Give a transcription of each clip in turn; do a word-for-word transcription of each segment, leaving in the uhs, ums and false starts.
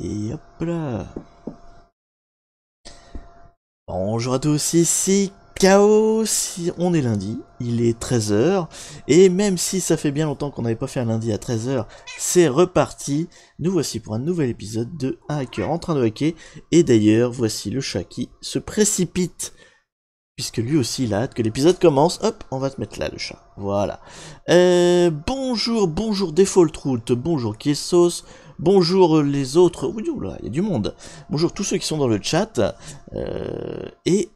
Et hop là. Bonjour à tous, ici K O. Si on est lundi, il est treize heures. Et même si ça fait bien longtemps qu'on n'avait pas fait un lundi à treize heures, c'est reparti. Nous voici pour un nouvel épisode de Hacker en train de hacker. Et d'ailleurs, voici le chat qui se précipite. Puisque lui aussi il a hâte que l'épisode commence. Hop, on va te mettre là le chat. Voilà. Euh, bonjour, bonjour Default Route, bonjour Kissos, bonjour les autres. Ouh, ouh là, il y a du monde. Bonjour tous ceux qui sont dans le chat. Euh, et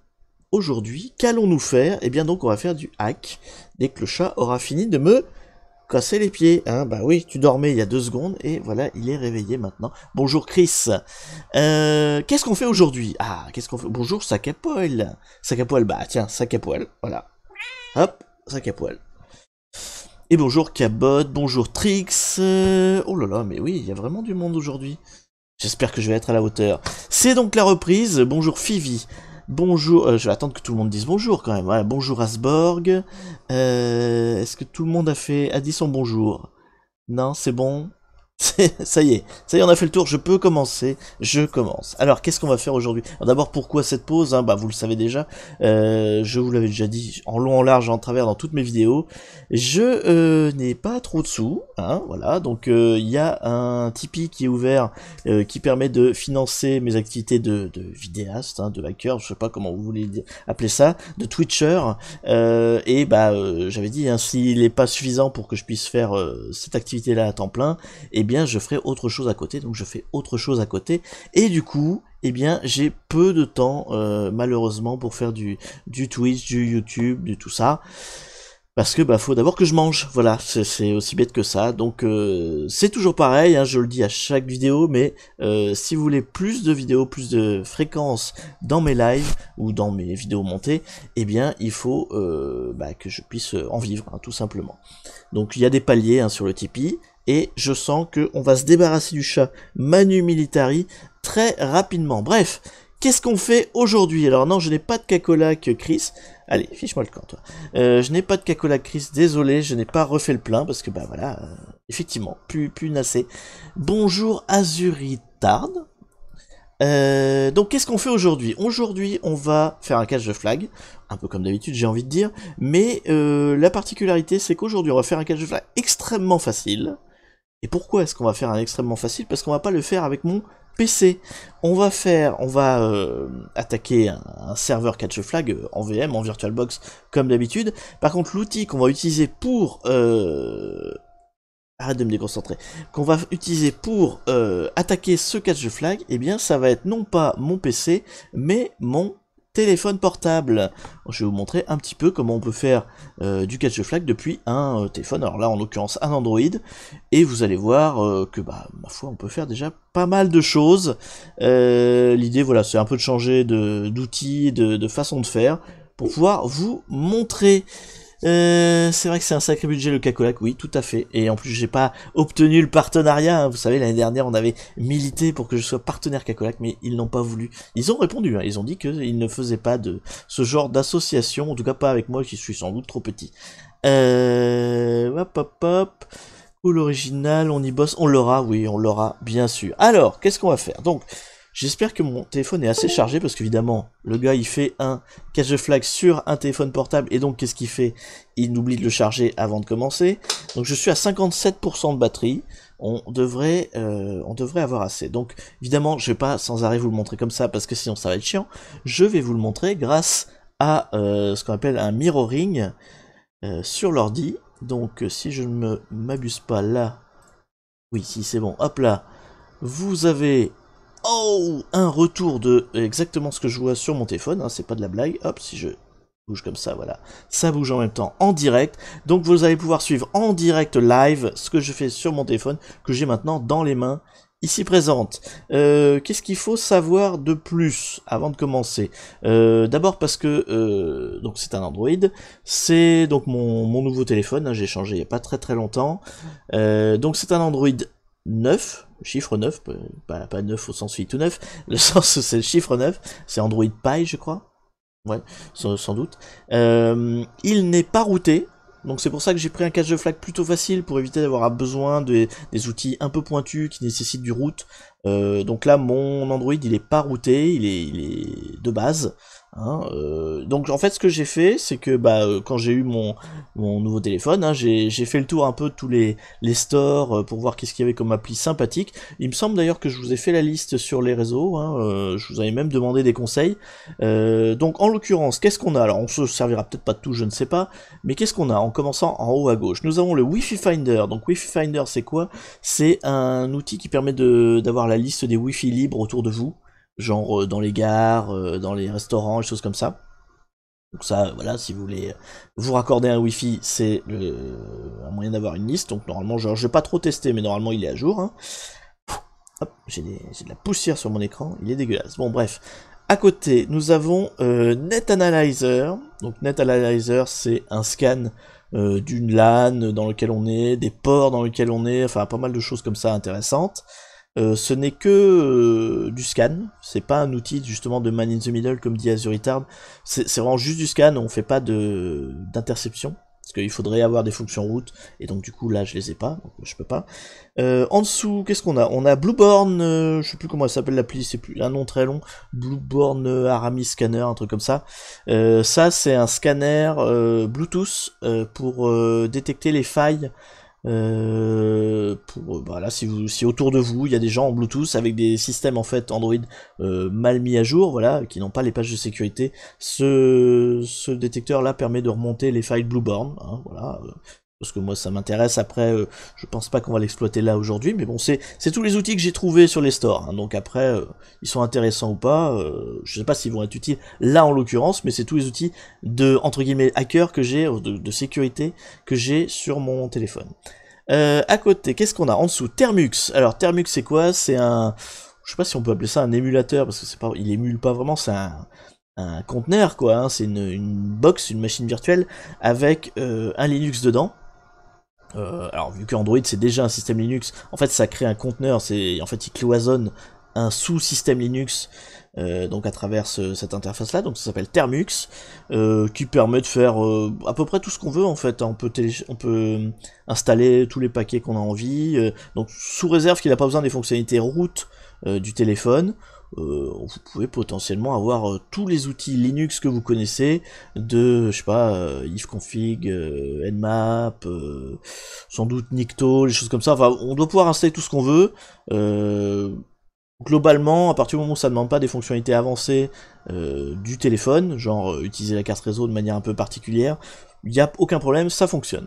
aujourd'hui, qu'allons-nous faire? Eh bien donc on va faire du hack. Dès que le chat aura fini de me casser les pieds. Hein, bah oui, tu dormais il y a deux secondes et voilà, il est réveillé maintenant. Bonjour Chris. Euh, qu'est-ce qu'on fait aujourd'hui? Ah, qu'est-ce qu'on fait? Bonjour sac à poil. Sac à poil, bah tiens, sac à poil, voilà. Hop, sac à poil. Et bonjour Cabot, bonjour Trix. Euh, oh là là, mais oui, il y a vraiment du monde aujourd'hui. J'espère que je vais être à la hauteur. C'est donc la reprise. Bonjour Phoebe. Bonjour, euh, je vais attendre que tout le monde dise bonjour quand même. Voilà, bonjour Asborg. Euh, Est-ce que tout le monde a fait a dit son bonjour? Non, c'est bon. Ça y est, ça y est, on a fait le tour. Je peux commencer. Je commence. Alors, qu'est-ce qu'on va faire aujourd'hui? D'abord, pourquoi cette pause, hein? Bah, vous le savez déjà. Euh, je vous l'avais déjà dit en long, en large, en travers dans toutes mes vidéos. Je euh, n'ai pas trop de sous, hein, voilà. Donc, il euh, y a un Tipeee qui est ouvert, euh, qui permet de financer mes activités de, de vidéaste, hein, de hacker, je sais pas comment vous voulez appeler ça, de Twitcher. Euh, et bah, euh, j'avais dit, hein, s'il n'est pas suffisant pour que je puisse faire euh, cette activité-là à temps plein, et eh bien je ferai autre chose à côté, donc je fais autre chose à côté, et du coup, eh bien j'ai peu de temps, euh, malheureusement, pour faire du, du Twitch, du YouTube, du tout ça, parce que bah faut d'abord que je mange, voilà, c'est aussi bête que ça, donc euh, c'est toujours pareil, hein, je le dis à chaque vidéo, mais euh, si vous voulez plus de vidéos, plus de fréquences dans mes lives, ou dans mes vidéos montées, eh bien il faut euh, bah, que je puisse en vivre, hein, tout simplement. Donc il y a des paliers, hein, sur le Tipeee. Et je sens qu'on va se débarrasser du chat Manu Militari très rapidement. Bref, qu'est-ce qu'on fait aujourd'hui? Alors non, je n'ai pas de Cacolac Chris. Allez, fiche-moi le camp, toi. Euh, je n'ai pas de Cacolac Chris, désolé, je n'ai pas refait le plein, parce que, bah voilà, euh, effectivement, plus, plus nassé. Bonjour Azuritarde. Euh, donc qu'est-ce qu'on fait aujourd'hui? Aujourd'hui, on va faire un cache de flag, un peu comme d'habitude, j'ai envie de dire. Mais euh, la particularité, c'est qu'aujourd'hui, on va faire un cache de flag extrêmement facile. Et pourquoi est-ce qu'on va faire un extrêmement facile? Parce qu'on va pas le faire avec mon P C. On va faire, on va euh, attaquer un, un serveur cache flag en V M, en VirtualBox, comme d'habitude. Par contre, l'outil qu'on va utiliser pour... Euh... Arrête de me déconcentrer. Qu'on va utiliser pour euh, attaquer ce cache flag, eh bien, ça va être non pas mon P C, mais mon téléphone portable. Je vais vous montrer un petit peu comment on peut faire euh, du cache flag depuis un euh, téléphone, alors là en l'occurrence un Android, et vous allez voir euh, que bah ma foi on peut faire déjà pas mal de choses. Euh, l'idée voilà c'est un peu de changer de d'outils, de, de façon de faire pour pouvoir vous montrer. Euh, c'est vrai que c'est un sacré budget le Cacolac, oui tout à fait, et en plus j'ai pas obtenu le partenariat, hein. Vous savez l'année dernière on avait milité pour que je sois partenaire Cacolac, mais ils n'ont pas voulu, ils ont répondu, hein. Ils ont dit qu'ils ne faisaient pas de ce genre d'association, en tout cas pas avec moi qui suis sans doute trop petit. euh... hop hop hop, cool original, on y bosse, on l'aura, oui on l'aura bien sûr. Alors qu'est-ce qu'on va faire? Donc j'espère que mon téléphone est assez chargé, parce qu'évidemment, le gars il fait un cache flag sur un téléphone portable, et donc qu'est-ce qu'il fait? Il oublie de le charger avant de commencer. Donc je suis à cinquante-sept pour cent de batterie, on devrait, euh, on devrait avoir assez. Donc évidemment, je vais pas sans arrêt vous le montrer comme ça, parce que sinon ça va être chiant. Je vais vous le montrer grâce à euh, ce qu'on appelle un mirroring euh, sur l'ordi. Donc si je ne m'abuse pas là, oui si c'est bon, hop là, vous avez... Oh, un retour de exactement ce que je vois sur mon téléphone, hein, c'est pas de la blague, hop, si je bouge comme ça, voilà, ça bouge en même temps en direct, donc vous allez pouvoir suivre en direct live ce que je fais sur mon téléphone, que j'ai maintenant dans les mains, ici présente. Euh, Qu'est-ce qu'il faut savoir de plus avant de commencer? euh, D'abord parce que, euh, donc c'est un Android, c'est donc mon, mon nouveau téléphone, hein, j'ai changé il n'y a pas très très longtemps, euh, donc c'est un Android neuf, chiffre neuf, pas, pas neuf au sens tout neuf, le sens c'est le chiffre neuf, c'est Android Pie je crois, ouais, sans, sans doute. Euh, il n'est pas routé, Donc c'est pour ça que j'ai pris un cache de flag plutôt facile pour éviter d'avoir besoin de, des outils un peu pointus qui nécessitent du route. Euh, donc là mon Android il est pas routé, il est, il est de base. Hein, euh, donc en fait ce que j'ai fait c'est que bah euh, quand j'ai eu mon, mon nouveau téléphone, hein, j'ai fait le tour un peu de tous les, les stores euh, pour voir qu'est-ce qu'il y avait comme appli sympathique. Il me semble d'ailleurs que je vous ai fait la liste sur les réseaux, hein, euh, je vous avais même demandé des conseils. Euh, donc en l'occurrence qu'est-ce qu'on a? Alors on se servira peut-être pas de tout, je ne sais pas, mais qu'est-ce qu'on a? En commençant en haut à gauche, nous avons le Wifi Finder. Donc Wifi Finder c'est quoi? C'est un outil qui permet d'avoir la liste des Wi-Fi libres autour de vous. Genre dans les gares, dans les restaurants, des choses comme ça. Donc ça, voilà, si vous voulez vous raccorder un Wi-Fi, c'est un moyen d'avoir une liste. Donc normalement, genre, je n'ai pas trop testé, mais normalement il est à jour. Hein. Hop, j'ai de la poussière sur mon écran, il est dégueulasse. Bon bref, à côté, nous avons euh, NetAnalyzer. Donc NetAnalyzer, c'est un scan euh, d'une LAN dans lequel on est, des ports dans lesquels on est, enfin pas mal de choses comme ça intéressantes. Euh, ce n'est que euh, du scan, c'est pas un outil justement de man in the middle comme dit Azuritard, c'est vraiment juste du scan, on fait pas d'interception, parce qu'il faudrait avoir des fonctions route, et donc du coup là je les ai pas, donc je peux pas. Euh, en dessous, qu'est-ce qu'on a? On a BlueBorne, euh, je sais plus comment elle s'appelle l'appli, c'est plus un nom très long, BlueBorne Aramis Scanner, un truc comme ça. Euh, ça c'est un scanner euh, Bluetooth euh, pour euh, détecter les failles. Euh, pour, bah là, si, vous, si autour de vous il y a des gens en Bluetooth avec des systèmes en fait Android euh, mal mis à jour, voilà, qui n'ont pas les pages de sécurité, ce, ce détecteur là permet de remonter les failles BlueBorne, hein, voilà, euh, parce que moi ça m'intéresse. Après euh, je pense pas qu'on va l'exploiter là aujourd'hui, mais bon, c'est tous les outils que j'ai trouvés sur les stores, hein, donc après euh, ils sont intéressants ou pas, euh, je sais pas s'ils vont être utiles là en l'occurrence, mais c'est tous les outils de entre guillemets hacker que j'ai, de, de sécurité que j'ai sur mon téléphone. Euh, à côté, qu'est-ce qu'on a en dessous? Termux. Alors Termux c'est quoi? C'est un, je sais pas si on peut appeler ça un émulateur, parce que c'est pas, il émule pas vraiment, c'est un, un conteneur quoi, hein. C'est une, une box, une machine virtuelle avec euh, un Linux dedans. Euh, alors vu que Android c'est déjà un système Linux, en fait ça crée un conteneur, c'est en fait il cloisonne un sous-système Linux. Euh, donc à travers ce, cette interface là, donc ça s'appelle Termux, euh, qui permet de faire euh, à peu près tout ce qu'on veut en fait. On peut, télé on peut installer tous les paquets qu'on a envie, euh, donc sous réserve qu'il n'a pas besoin des fonctionnalités route euh, du téléphone. Euh, vous pouvez potentiellement avoir euh, tous les outils Linux que vous connaissez, de, je sais pas, euh, ifconfig, euh, nmap, euh, sans doute nicto, les choses comme ça. Enfin, on doit pouvoir installer tout ce qu'on veut. Euh, Globalement, à partir du moment où ça ne demande pas des fonctionnalités avancées euh, du téléphone, genre euh, utiliser la carte réseau de manière un peu particulière, il n'y a aucun problème, ça fonctionne.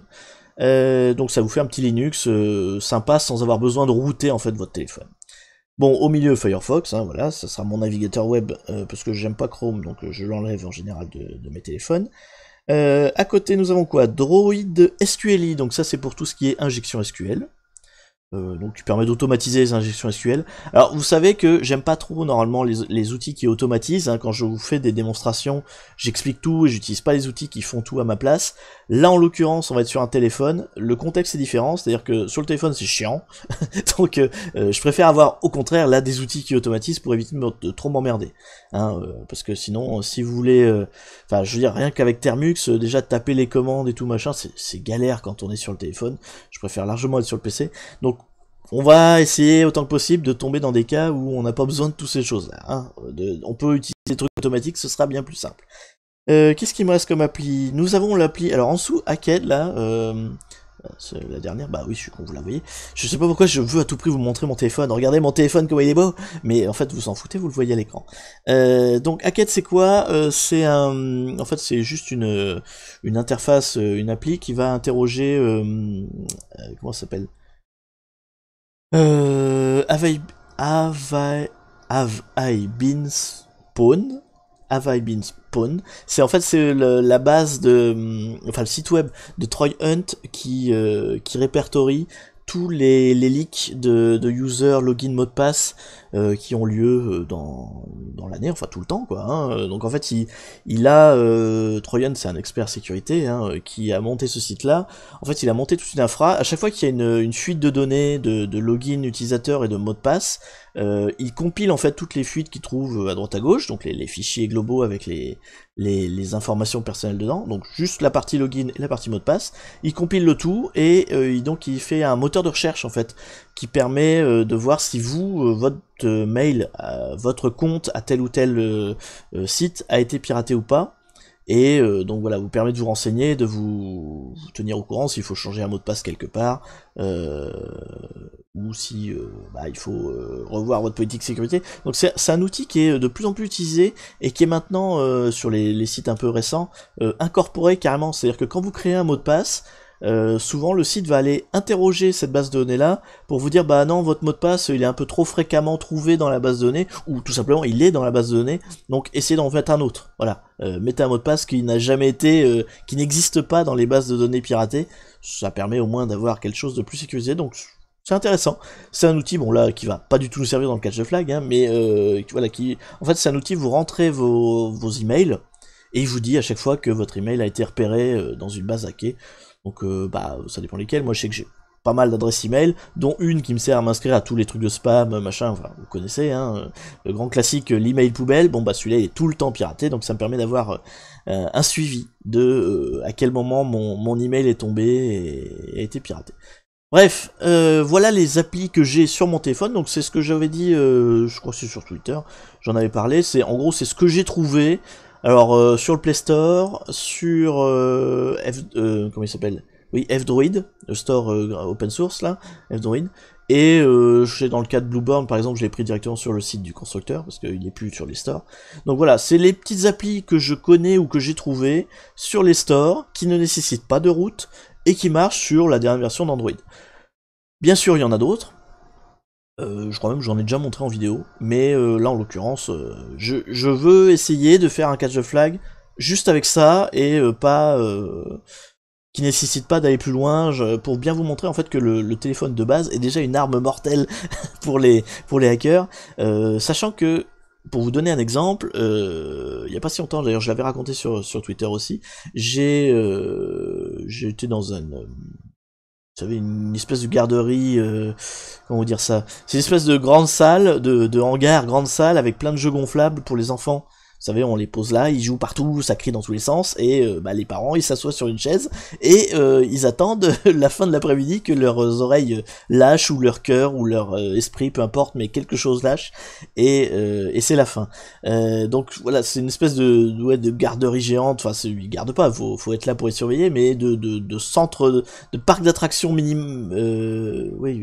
Euh, donc ça vous fait un petit Linux euh, sympa sans avoir besoin de router en fait votre téléphone. Bon, au milieu Firefox, hein, voilà, ça sera mon navigateur web euh, parce que j'aime pas Chrome, donc euh, je l'enlève en général de, de mes téléphones. Euh, à côté, nous avons quoi? DroidSQLi, donc ça c'est pour tout ce qui est injection S Q L. Euh, donc qui permet d'automatiser les injections S Q L. Alors vous savez que j'aime pas trop normalement les, les outils qui automatisent, hein. Quand je vous fais des démonstrations, j'explique tout et j'utilise pas les outils qui font tout à ma place. Là en l'occurrence on va être sur un téléphone, le contexte est différent, c'est à dire que sur le téléphone c'est chiant, donc euh, je préfère avoir au contraire là des outils qui automatisent pour éviter de, de trop m'emmerder, hein, euh, parce que sinon si vous voulez, enfin euh, je veux dire rien qu'avec Termux, euh, déjà taper les commandes et tout machin c'est galère quand on est sur le téléphone, je préfère largement être sur le P C. Donc on va essayer autant que possible de tomber dans des cas où on n'a pas besoin de toutes ces choses-là. Hein. On peut utiliser des trucs automatiques, ce sera bien plus simple. Euh, Qu'est-ce qu'il me reste comme appli? Nous avons l'appli, alors en dessous, Hackhead, là, euh, la dernière, bah oui, je suis con, vous la voyez. Je sais pas pourquoi je veux à tout prix vous montrer mon téléphone. Regardez mon téléphone, comment il est beau! Mais en fait, vous s'en foutez, vous le voyez à l'écran. Euh, donc, Hackhead, c'est quoi? euh, C'est un. En fait, c'est juste une, une interface, une appli qui va interroger. Euh, euh, comment ça s'appelle? Euh, have I, have I, have I been spawned? Have I been spawned? C'est en fait c'est la base de, enfin le site web de Troy Hunt qui euh, qui répertorie tous les, les leaks de, de user, login, mot de passe euh, qui ont lieu dans, dans l'année, enfin tout le temps quoi. Hein. Donc en fait il, il a, euh, Troy Hunt c'est un expert sécurité hein, qui a monté ce site là, en fait il a monté toute une infra, à chaque fois qu'il y a une, une fuite de données, de, de login utilisateur et de mot de passe, euh, il compile en fait toutes les fuites qu'il trouve à droite à gauche, donc les, les fichiers globaux avec les, les, les informations personnelles dedans, donc juste la partie login et la partie mot de passe, il compile le tout et euh, il, donc il fait un moteur de recherche en fait, qui permet euh, de voir si vous, euh, votre euh, mail, euh, votre compte à tel ou tel euh, euh, site a été piraté ou pas, et euh, donc voilà, vous permet de vous renseigner, de vous, vous tenir au courant s'il faut changer un mot de passe quelque part, euh, ou si euh, bah, il faut euh, revoir votre politique sécurité. Donc c'est un outil qui est de plus en plus utilisé, et qui est maintenant, euh, sur les, les sites un peu récents, euh, incorporé carrément, c'est-à-dire que quand vous créez un mot de passe, Euh, souvent le site va aller interroger cette base de données là pour vous dire bah non votre mot de passe il est un peu trop fréquemment trouvé dans la base de données, ou tout simplement il est dans la base de données, donc essayez d'en mettre un autre, voilà, euh, mettez un mot de passe qui n'a jamais été, euh, qui n'existe pas dans les bases de données piratées, ça permet au moins d'avoir quelque chose de plus sécurisé, donc c'est intéressant, c'est un outil, bon là, qui va pas du tout nous servir dans le catch de flag, hein, mais euh, voilà, qui, en fait c'est un outil, vous rentrez vos, vos emails, et il vous dit à chaque fois que votre email a été repéré euh, dans une base hackée. Donc euh, bah ça dépend lesquels, moi je sais que j'ai pas mal d'adresses email, dont une qui me sert à m'inscrire à tous les trucs de spam, machin, enfin vous connaissez, hein, le grand classique, l'email poubelle, bon bah celui-là il est tout le temps piraté, donc ça me permet d'avoir euh, un suivi de euh, à quel moment mon, mon email est tombé et a été piraté. Bref, euh, voilà les applis que j'ai sur mon téléphone, donc c'est ce que j'avais dit, euh, je crois que c'est sur Twitter, j'en avais parlé, c'est en gros c'est ce que j'ai trouvé. Alors euh, sur le Play Store, sur euh, F, euh, comment il s'appelle, oui F-Droid, le store euh, open source là, F-Droid, et euh, je sais dans le cas de BlueBorne par exemple, je l'ai pris directement sur le site du constructeur parce qu'il n'est plus sur les stores. Donc voilà, c'est les petites applis que je connais ou que j'ai trouvées sur les stores qui ne nécessitent pas de route et qui marchent sur la dernière version d'Android. Bien sûr, il y en a d'autres. Euh, je crois même que j'en ai déjà montré en vidéo, mais euh, là en l'occurrence, euh, je, je veux essayer de faire un catch the flag juste avec ça et euh, pas euh, qui nécessite pas d'aller plus loin, je, pour bien vous montrer en fait que le, le téléphone de base est déjà une arme mortelle pour les pour les hackers, euh, sachant que pour vous donner un exemple, euh, il n'y a pas si longtemps, d'ailleurs je l'avais raconté sur sur Twitter aussi, j'ai euh, j'ai été dans un euh, vous savez, une espèce de garderie, euh, comment vous dire ça, c'est une espèce de grande salle, de, de hangar, grande salle, avec plein de jeux gonflables pour les enfants. Vous savez, on les pose là, ils jouent partout, ça crie dans tous les sens, et euh, bah, les parents, ils s'assoient sur une chaise, et euh, ils attendent la fin de l'après-midi que leurs oreilles lâchent, ou leur cœur, ou leur euh, esprit, peu importe, mais quelque chose lâche, et, euh, et c'est la fin. Euh, donc voilà, c'est une espèce de, ouais, de garderie géante, enfin, ils gardent pas, faut, faut être là pour les surveiller, mais de, de, de centre, de, de parc d'attractions minime, euh, oui,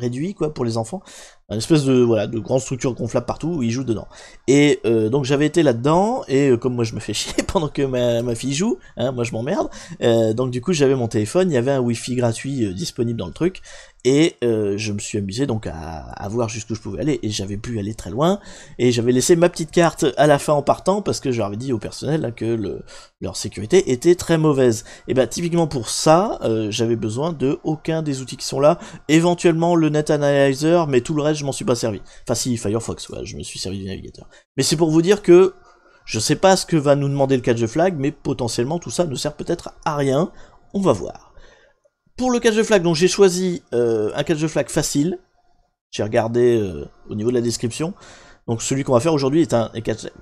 réduit, quoi, pour les enfants. Une espèce de, voilà, de grande structure gonflable partout où ils jouent dedans. Et euh, donc j'avais été là-dedans, et euh, comme moi je me fais chier pendant que ma, ma fille joue, hein, moi je m'emmerde, euh, donc du coup j'avais mon téléphone, il y avait un wifi gratuit euh, disponible dans le truc, et euh, je me suis amusé donc à, à voir jusqu'où je pouvais aller, et j'avais pu aller très loin, et j'avais laissé ma petite carte à la fin en partant, parce que j'avais dit au personnel là, que le, leur sécurité était très mauvaise. Et bah typiquement pour ça, euh, j'avais besoin de aucun des outils qui sont là, éventuellement le NetAnalyzer, mais tout le reste je m'en suis pas servi. Enfin si, Firefox, ouais, je me suis servi du navigateur. Mais c'est pour vous dire que je sais pas ce que va nous demander le catch the flag, mais potentiellement tout ça ne sert peut-être à rien. On va voir. Pour le catch the flag, donc j'ai choisi euh, un catch the flag facile. J'ai regardé euh, au niveau de la description. Donc celui qu'on va faire aujourd'hui est un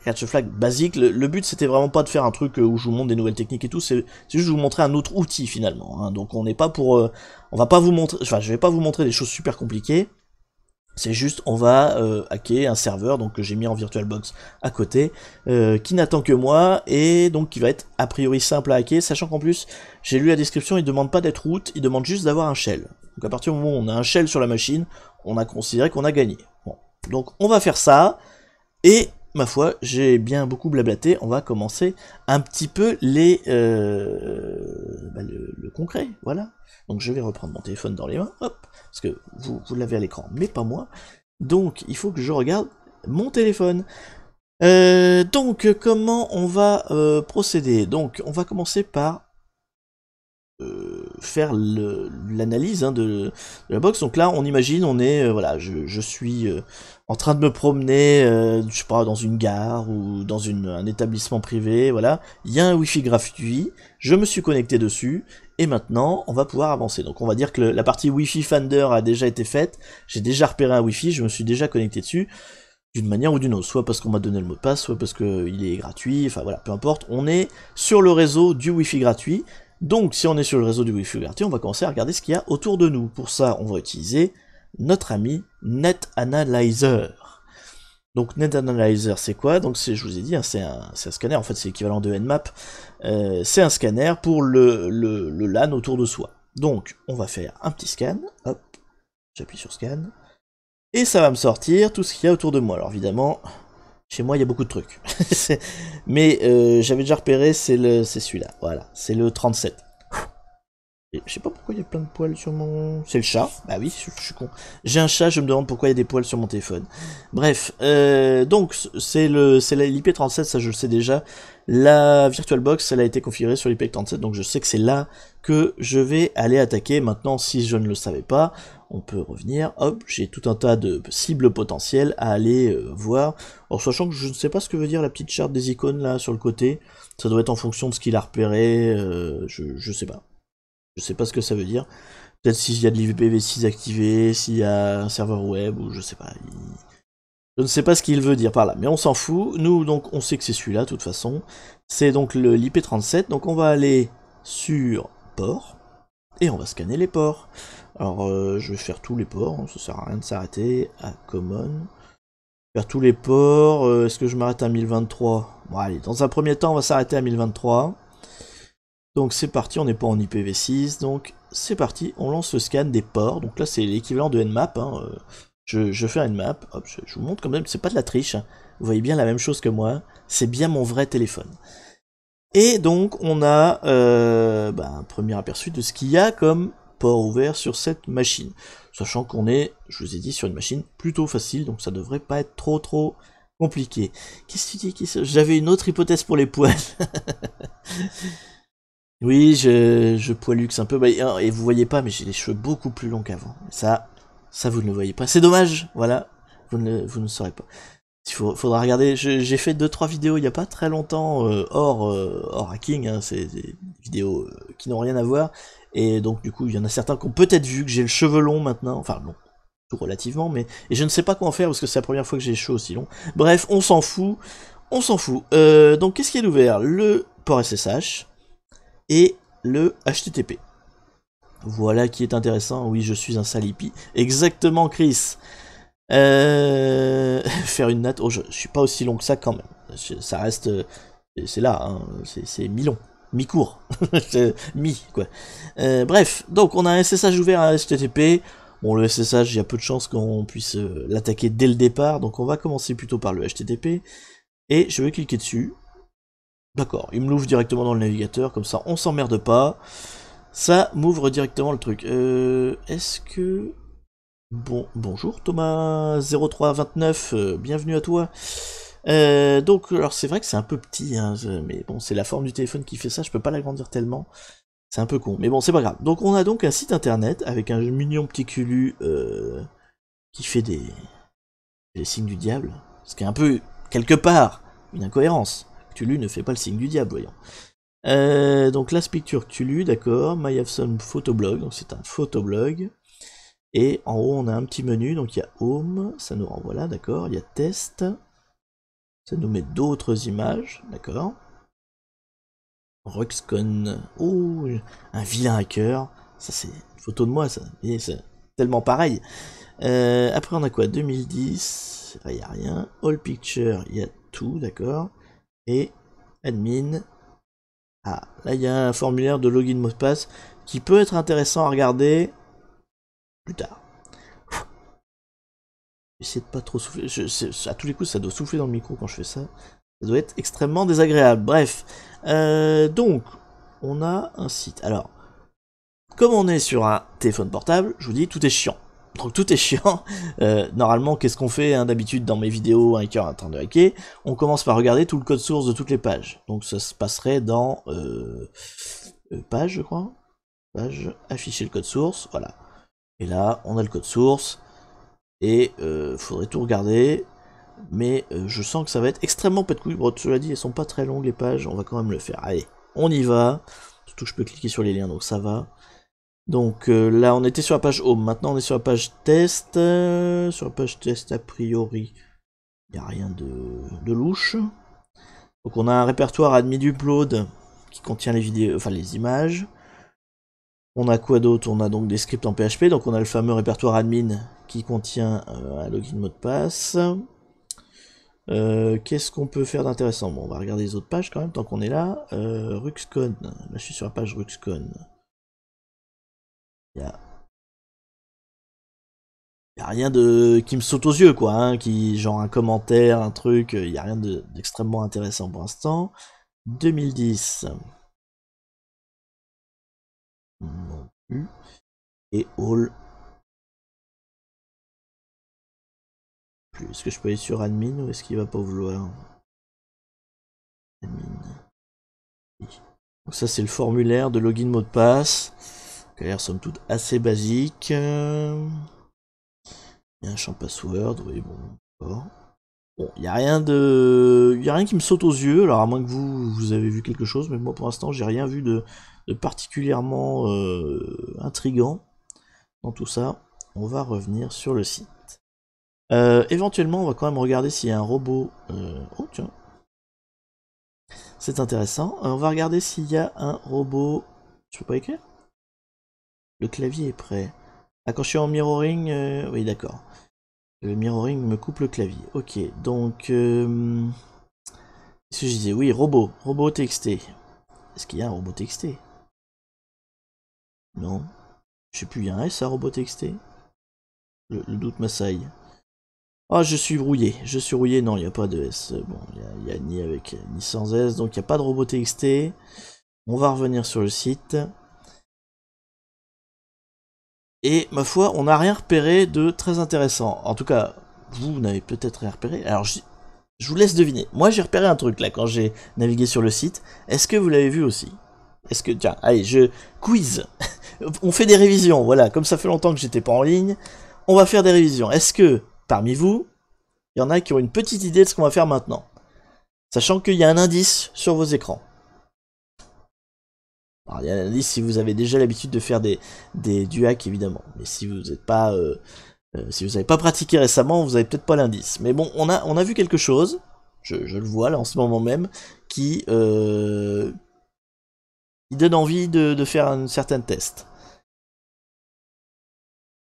catch flag basique. Le, le but c'était vraiment pas de faire un truc où je vous montre des nouvelles techniques et tout, c'est juste vous montrer un autre outil finalement. Hein. Donc on n'est pas pour, euh, on va pas vous montrer, enfin je vais pas vous montrer des choses super compliquées. C'est juste, on va euh, hacker un serveur donc que j'ai mis en VirtualBox à côté, euh, qui n'attend que moi, et donc qui va être a priori simple à hacker, sachant qu'en plus, j'ai lu la description, il ne demande pas d'être root, il demande juste d'avoir un shell. Donc à partir du moment où on a un shell sur la machine, on a considéré qu'on a gagné. Bon. Donc on va faire ça, et ma foi, j'ai bien beaucoup blablaté, on va commencer un petit peu les euh, bah le, le concret, voilà. Donc je vais reprendre mon téléphone dans les mains, hop, parce que vous, vous l'avez à l'écran, mais pas moi. Donc il faut que je regarde mon téléphone. Euh, donc comment on va euh, procéder? Donc on va commencer par euh, faire l'analyse hein, de, de la box. Donc là, on imagine, on est, euh, voilà, je, je suis euh, en train de me promener, euh, je sais pas, dans une gare ou dans une, un établissement privé, voilà. Il y a un Wi-Fi gratuit, je me suis connecté dessus, et maintenant, on va pouvoir avancer. Donc on va dire que le, la partie Wifi Finder a déjà été faite, j'ai déjà repéré un Wi-Fi, je me suis déjà connecté dessus. D'une manière ou d'une autre, soit parce qu'on m'a donné le mot de passe, soit parce qu'il est gratuit, enfin voilà, peu importe, on est sur le réseau du Wi-Fi gratuit, donc si on est sur le réseau du Wi-Fi gratuit, on va commencer à regarder ce qu'il y a autour de nous. Pour ça, on va utiliser notre ami NetAnalyzer. Donc NetAnalyzer, c'est quoi? Donc c'est, je vous ai dit, hein, c'est un, un scanner, en fait c'est l'équivalent de Nmap, euh, c'est un scanner pour le, le, le LAN autour de soi. Donc, on va faire un petit scan, hop, j'appuie sur scan, et ça va me sortir tout ce qu'il y a autour de moi. Alors évidemment, chez moi il y a beaucoup de trucs. Mais euh, j'avais déjà repéré, c'est celui-là. Voilà, c'est le trente-sept. Et je sais pas pourquoi il y a plein de poils sur mon... C'est le chat. Bah oui, je, je suis con. J'ai un chat, je me demande pourquoi il y a des poils sur mon téléphone. Bref, euh, donc c'est l'I P trente-sept, ça je le sais déjà. La VirtualBox, elle a été configurée sur l'I P trente-sept, donc je sais que c'est là que je vais aller attaquer. Maintenant, si je ne le savais pas... On peut revenir, hop, j'ai tout un tas de cibles potentielles à aller euh, voir. En sachant que je ne sais pas ce que veut dire la petite charte des icônes là sur le côté. Ça doit être en fonction de ce qu'il a repéré, euh, je ne sais pas. Je sais pas ce que ça veut dire. Peut-être s'il y a de l'I P v six activé, s'il y a un serveur web, ou je sais pas. Il... Je ne sais pas ce qu'il veut dire par là, mais on s'en fout. Nous, donc, on sait que c'est celui-là, de toute façon. C'est donc l'I P trente-sept, donc on va aller sur port, et on va scanner les ports. Alors euh, je vais faire tous les ports, ça sert à rien de s'arrêter, à common, faire tous les ports, euh, est-ce que je m'arrête à mille vingt-trois? Bon allez, dans un premier temps on va s'arrêter à mille vingt-trois, donc c'est parti, on n'est pas en I P v six, donc c'est parti, on lance le scan des ports, donc là c'est l'équivalent de Nmap, hein. je, je fais un Nmap, hop, je, je vous montre quand même, c'est pas de la triche, hein. Vous voyez bien la même chose que moi, c'est bien mon vrai téléphone. Et donc on a euh, bah, un premier aperçu de ce qu'il y a comme port ouvert sur cette machine, sachant qu'on est, je vous ai dit, sur une machine plutôt facile, donc ça devrait pas être trop trop compliqué. Qu'est-ce que tu dis, qu'est-ce... J'avais une autre hypothèse pour les poils. Oui, je, je poiluxe un peu, et vous voyez pas, mais j'ai les cheveux beaucoup plus longs qu'avant. Ça, ça vous ne le voyez pas, c'est dommage, voilà, vous ne, vous ne le saurez pas. Il faudra regarder, j'ai fait deux trois vidéos il n'y a pas très longtemps, euh, hors, euh, hors hacking, hein, c'est des vidéos euh, qui n'ont rien à voir, et donc du coup il y en a certains qui ont peut-être vu que j'ai le cheveu long maintenant, enfin long, tout relativement, mais et je ne sais pas quoi en faire parce que c'est la première fois que j'ai les cheveux aussi longs. Bref, on s'en fout, on s'en fout. Euh, donc qu'est-ce qui est ouvert? Le port S S H et le H T T P. Voilà qui est intéressant, oui je suis un sale hippie, exactement Chris. Euh, faire une natte, oh, je, je suis pas aussi long que ça quand même, je, ça reste, c'est là, hein, c'est mi-long, mi-court, mi quoi. Euh, bref, donc on a un S S H ouvert à un H T T P, bon le S S H il y a peu de chances qu'on puisse euh, l'attaquer dès le départ, donc on va commencer plutôt par le H T T P, et je vais cliquer dessus, d'accord, il me l'ouvre directement dans le navigateur, comme ça on s'emmerde pas, ça m'ouvre directement le truc. Euh, est-ce que... Bon, bonjour Thomas zéro trois vingt-neuf, euh, bienvenue à toi. Euh, donc, alors c'est vrai que c'est un peu petit, hein, mais bon, c'est la forme du téléphone qui fait ça, je peux pas l'agrandir tellement, c'est un peu con, mais bon, c'est pas grave. Donc on a donc un site internet avec un mignon petit culu euh, qui fait des, des signes du diable, ce qui est un peu, quelque part, une incohérence. Cthulhu ne fait pas le signe du diable, voyons. Euh, donc Last Picture Cthulhu, d'accord, My Have Some Photoblog, donc c'est un photoblog. Et en haut, on a un petit menu, donc il y a Home, ça nous renvoie là, d'accord, il y a Test, ça nous met d'autres images, d'accord. Ruxcon, oh, un vilain hacker, ça c'est une photo de moi, ça, et c'est tellement pareil. Euh, après, on a quoi, deux mille dix, il n'y a rien, All Picture, il y a tout, d'accord, et Admin, ah, là il y a un formulaire de login mot de passe qui peut être intéressant à regarder. Plus tard. J'essaie de pas trop souffler. Je, je, à tous les coups, ça doit souffler dans le micro quand je fais ça. Ça doit être extrêmement désagréable. Bref. Euh, donc, on a un site. Alors, comme on est sur un téléphone portable, je vous dis, tout est chiant. Donc, tout est chiant. Euh, normalement, qu'est-ce qu'on fait hein, d'habitude dans mes vidéos hacker en train de hacker? On commence par regarder tout le code source de toutes les pages. Donc, ça se passerait dans... Euh, page, je crois. page, afficher le code source, voilà. Et là, on a le code source, et euh, faudrait tout regarder, mais euh, je sens que ça va être extrêmement pas de couilles. Bon, cela dit, elles sont pas très longues les pages, on va quand même le faire. Allez, on y va, surtout que je peux cliquer sur les liens, donc ça va. Donc euh, là, on était sur la page home, maintenant on est sur la page test, euh, sur la page test a priori, il n'y a rien de, de louche. Donc on a un répertoire admis d'upload qui contient les vidéos, enfin les images. On a quoi d'autre? On a donc des scripts en P H P, donc on a le fameux répertoire admin qui contient euh, un login mot de passe. Euh, Qu'est-ce qu'on peut faire d'intéressant? Bon, on va regarder les autres pages quand même, tant qu'on est là. Euh, Ruxcon, là je suis sur la page Ruxcon. Il n'y a... a rien de qui me saute aux yeux, quoi, hein, qui, genre un commentaire, un truc, il n'y a rien d'extrêmement de... intéressant pour l'instant. deux mille dix. Non plus. Et all. Plus. Est-ce que je peux aller sur admin ou est-ce qu'il va pas vouloir? Admin. Donc ça c'est le formulaire de login mot de passe. Qui a l'air somme toute assez basique. Il y a un champ password, oui bon. Bon, il n'y a rien de. Il n'y a rien qui me saute aux yeux, alors à moins que vous, vous avez vu quelque chose, mais moi pour l'instant j'ai rien vu de. De particulièrement euh, intriguant dans tout ça. On va revenir sur le site. Euh, éventuellement, on va quand même regarder s'il y a un robot. Euh... Oh tiens, c'est intéressant. Euh, on va regarder s'il y a un robot. Je peux pas écrire? Le clavier est prêt. Ah, quand je suis en mirroring, euh... oui d'accord. Le mirroring me coupe le clavier. Ok, donc euh... qu'est-ce que je disais? Oui, robot, robot T X T. Est-ce qu'il y a un robot T X T? Non. Je sais plus, il y a un S à robot.txt. Le, le doute m'assaille. Oh, je suis rouillé. Je suis rouillé. Non, il n'y a pas de S. Bon, il n'y a, a ni avec ni sans S. Donc, il n'y a pas de robot.txt. On va revenir sur le site. Et, ma foi, on n'a rien repéré de très intéressant. En tout cas, vous, vous n'avez peut-être rien repéré. Alors, je, je vous laisse deviner. Moi, j'ai repéré un truc, là, quand j'ai navigué sur le site. Est-ce que vous l'avez vu aussi? Est-ce que... Tiens, allez, je... Quiz. On fait des révisions, voilà. Comme ça fait longtemps que j'étais pas en ligne, on va faire des révisions. Est-ce que, parmi vous, il y en a qui ont une petite idée de ce qu'on va faire maintenant? Sachant qu'il y a un indice sur vos écrans. Alors, il y a un indice si vous avez déjà l'habitude de faire des, des, du hack, évidemment. Mais si vous n'êtes pas... Euh, euh, si vous n'avez pas pratiqué récemment, vous n'avez peut-être pas l'indice. Mais bon, on a, on a vu quelque chose, je, je le vois là en ce moment même, qui... Euh, Il donne envie de, de faire un certain test.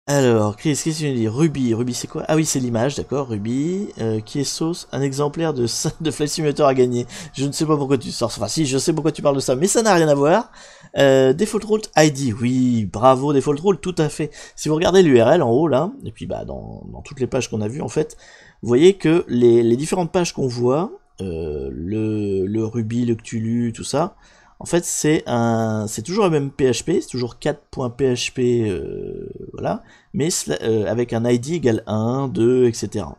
Alors, Chris, qu'est-ce qu'il nous dit? Ruby, Ruby c'est quoi? Ah oui, c'est l'image, d'accord, Ruby. Euh, Kissos, un exemplaire de, de Flight Simulator à gagner. Je ne sais pas pourquoi tu sors, enfin si, je sais pourquoi tu parles de ça, mais ça n'a rien à voir. Euh, Default Route I D, oui, bravo, Default Route, tout à fait. Si vous regardez l'U R L en haut, là, et puis bah dans, dans toutes les pages qu'on a vues, en fait, vous voyez que les, les différentes pages qu'on voit, euh, le, le Ruby, le Cthulhu, tout ça, en fait, c'est un, c'est toujours le même P H P, c'est toujours quatre.php, euh, voilà, mais euh, avec un I D égale un, deux, et cetera.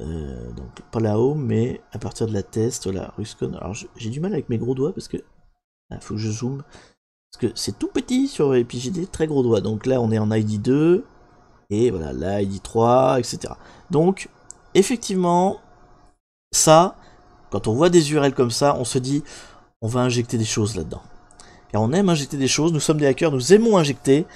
Euh, donc, pas là-haut, mais à partir de la test, voilà, Ruxcon. Alors, j'ai du mal avec mes gros doigts parce que. Ah, faut que je zoome. Parce que c'est tout petit sur. Et puis j'ai des très gros doigts. Donc là, on est en I D deux, et voilà, là, I D trois, et cetera. Donc, effectivement, ça, quand on voit des U R L comme ça, on se dit. On va injecter des choses là-dedans. Car on aime injecter des choses, nous sommes des hackers, nous aimons injecter.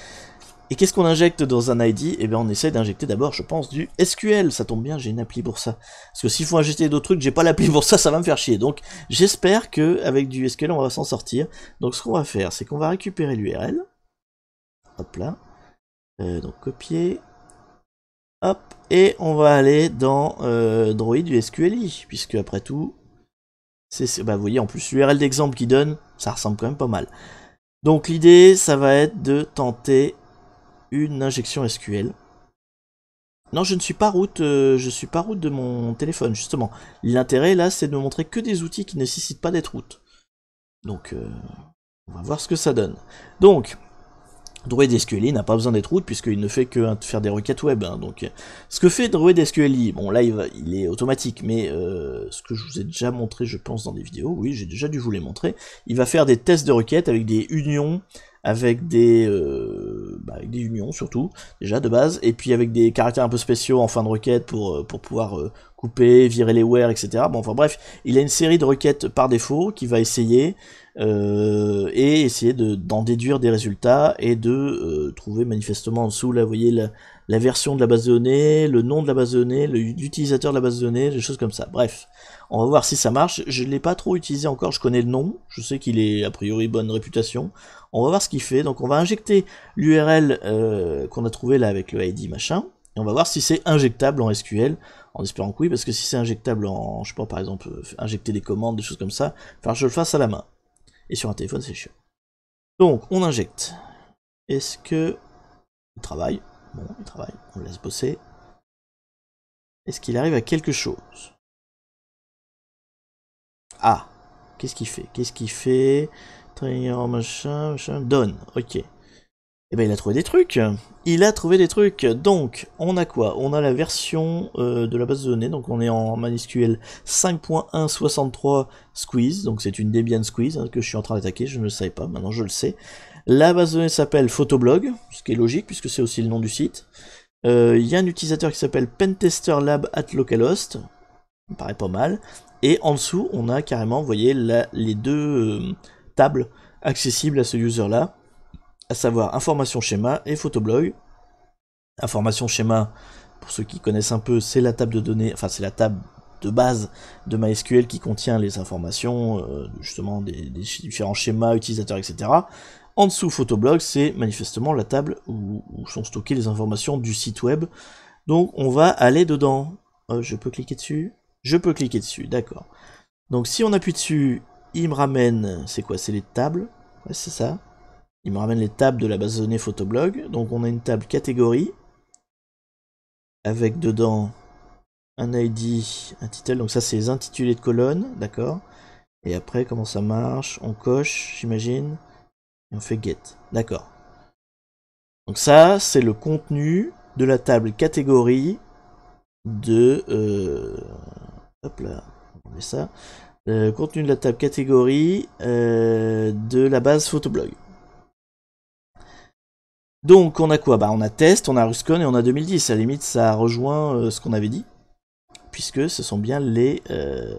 Et qu'est-ce qu'on injecte dans un I D? Eh bien on essaie d'injecter d'abord, je pense, du S Q L. Ça tombe bien, j'ai une appli pour ça. Parce que s'il faut injecter d'autres trucs, j'ai pas l'appli pour ça, ça va me faire chier. Donc j'espère qu'avec du S Q L, on va s'en sortir. Donc ce qu'on va faire, c'est qu'on va récupérer l'U R L. Hop là. Euh, donc copier. Hop. Et on va aller dans euh, Droid du S Q L I. Puisque après tout... Bah vous voyez en plus l'U R L d'exemple qui donne, ça ressemble quand même pas mal. Donc l'idée ça va être de tenter une injection S Q L. Non je ne suis pas route, euh, je suis pas route de mon téléphone justement. L'intérêt là c'est de montrer que des outils qui ne nécessitent pas d'être route. Donc euh, on va voir ce que ça donne. Donc DroidSQLi n'a pas besoin d'être route puisqu'il ne fait que faire des requêtes web. Hein, donc, ce que fait DroidSQLi, bon là il, va, il est automatique, mais euh, ce que je vous ai déjà montré je pense dans des vidéos, oui j'ai déjà dû vous les montrer, il va faire des tests de requêtes avec des unions, avec des, euh, bah, avec des unions surtout, déjà de base, et puis avec des caractères un peu spéciaux en fin de requête pour, pour pouvoir euh, couper, virer les where, et cetera. Bon, enfin bref, il a une série de requêtes par défaut qui va essayer, euh, et essayer de, d'en déduire des résultats, et de euh, trouver manifestement en dessous, là vous voyez la, la version de la base de données, le nom de la base de données, l'utilisateur de la base de données, des choses comme ça, bref. On va voir si ça marche. Je ne l'ai pas trop utilisé encore, je connais le nom, je sais qu'il est a priori bonne réputation. On va voir ce qu'il fait, donc on va injecter l'U R L euh, qu'on a trouvé là avec le I D machin, et on va voir si c'est injectable en S Q L, en espérant que oui, parce que si c'est injectable en, je sais pas, par exemple, injecter des commandes, des choses comme ça, il va falloir que je le fasse à la main. Et sur un téléphone, c'est chiant. Donc, on injecte. Est-ce que... Il travaille. Bon, il travaille, on le laisse bosser. Est-ce qu'il arrive à quelque chose ? Ah, qu'est-ce qu'il fait? Qu'est-ce qu'il fait? Trigger, machin, machin, donne, ok. Eh ben il a trouvé des trucs. Il a trouvé des trucs. Donc, on a quoi? On a la version euh, de la base de données. Donc, on est en MySQL cinq point un soixante-trois Squeeze. Donc, c'est une Debian Squeeze hein, que je suis en train d'attaquer. Je ne le savais pas. Maintenant, je le sais. La base de données s'appelle Photoblog, ce qui est logique puisque c'est aussi le nom du site. Il euh, y a un utilisateur qui s'appelle pentesterlab at localhost. Ça me paraît pas mal. Et en dessous, on a carrément, vous voyez, la, les deux euh, tables accessibles à ce user-là, à savoir information schéma et photoblog. Information schéma, pour ceux qui connaissent un peu, c'est la table de données, enfin c'est la table de base de MySQL qui contient les informations, euh, justement des, des différents schémas, utilisateurs, et cetera. En dessous, photoblog, c'est manifestement la table où, où sont stockées les informations du site web. Donc on va aller dedans. Euh, je peux cliquer dessus ? Je peux cliquer dessus, d'accord. Donc si on appuie dessus, il me ramène, c'est quoi? C'est les tables, ouais, c'est ça. Il me ramène les tables de la base de données Photoblog. Donc on a une table catégorie, avec dedans un I D, un title. Donc ça c'est les intitulés de colonne, d'accord. Et après comment ça marche? On coche, j'imagine, et on fait get, d'accord. Donc ça c'est le contenu de la table catégorie de... Euh, hop là, on met ça. Le contenu de la table catégorie euh, de la base Photoblog. Donc on a quoi? Bah on a test, on a Ruxcon et on a deux mille dix. À la limite ça rejoint euh, ce qu'on avait dit, puisque ce sont bien les, euh,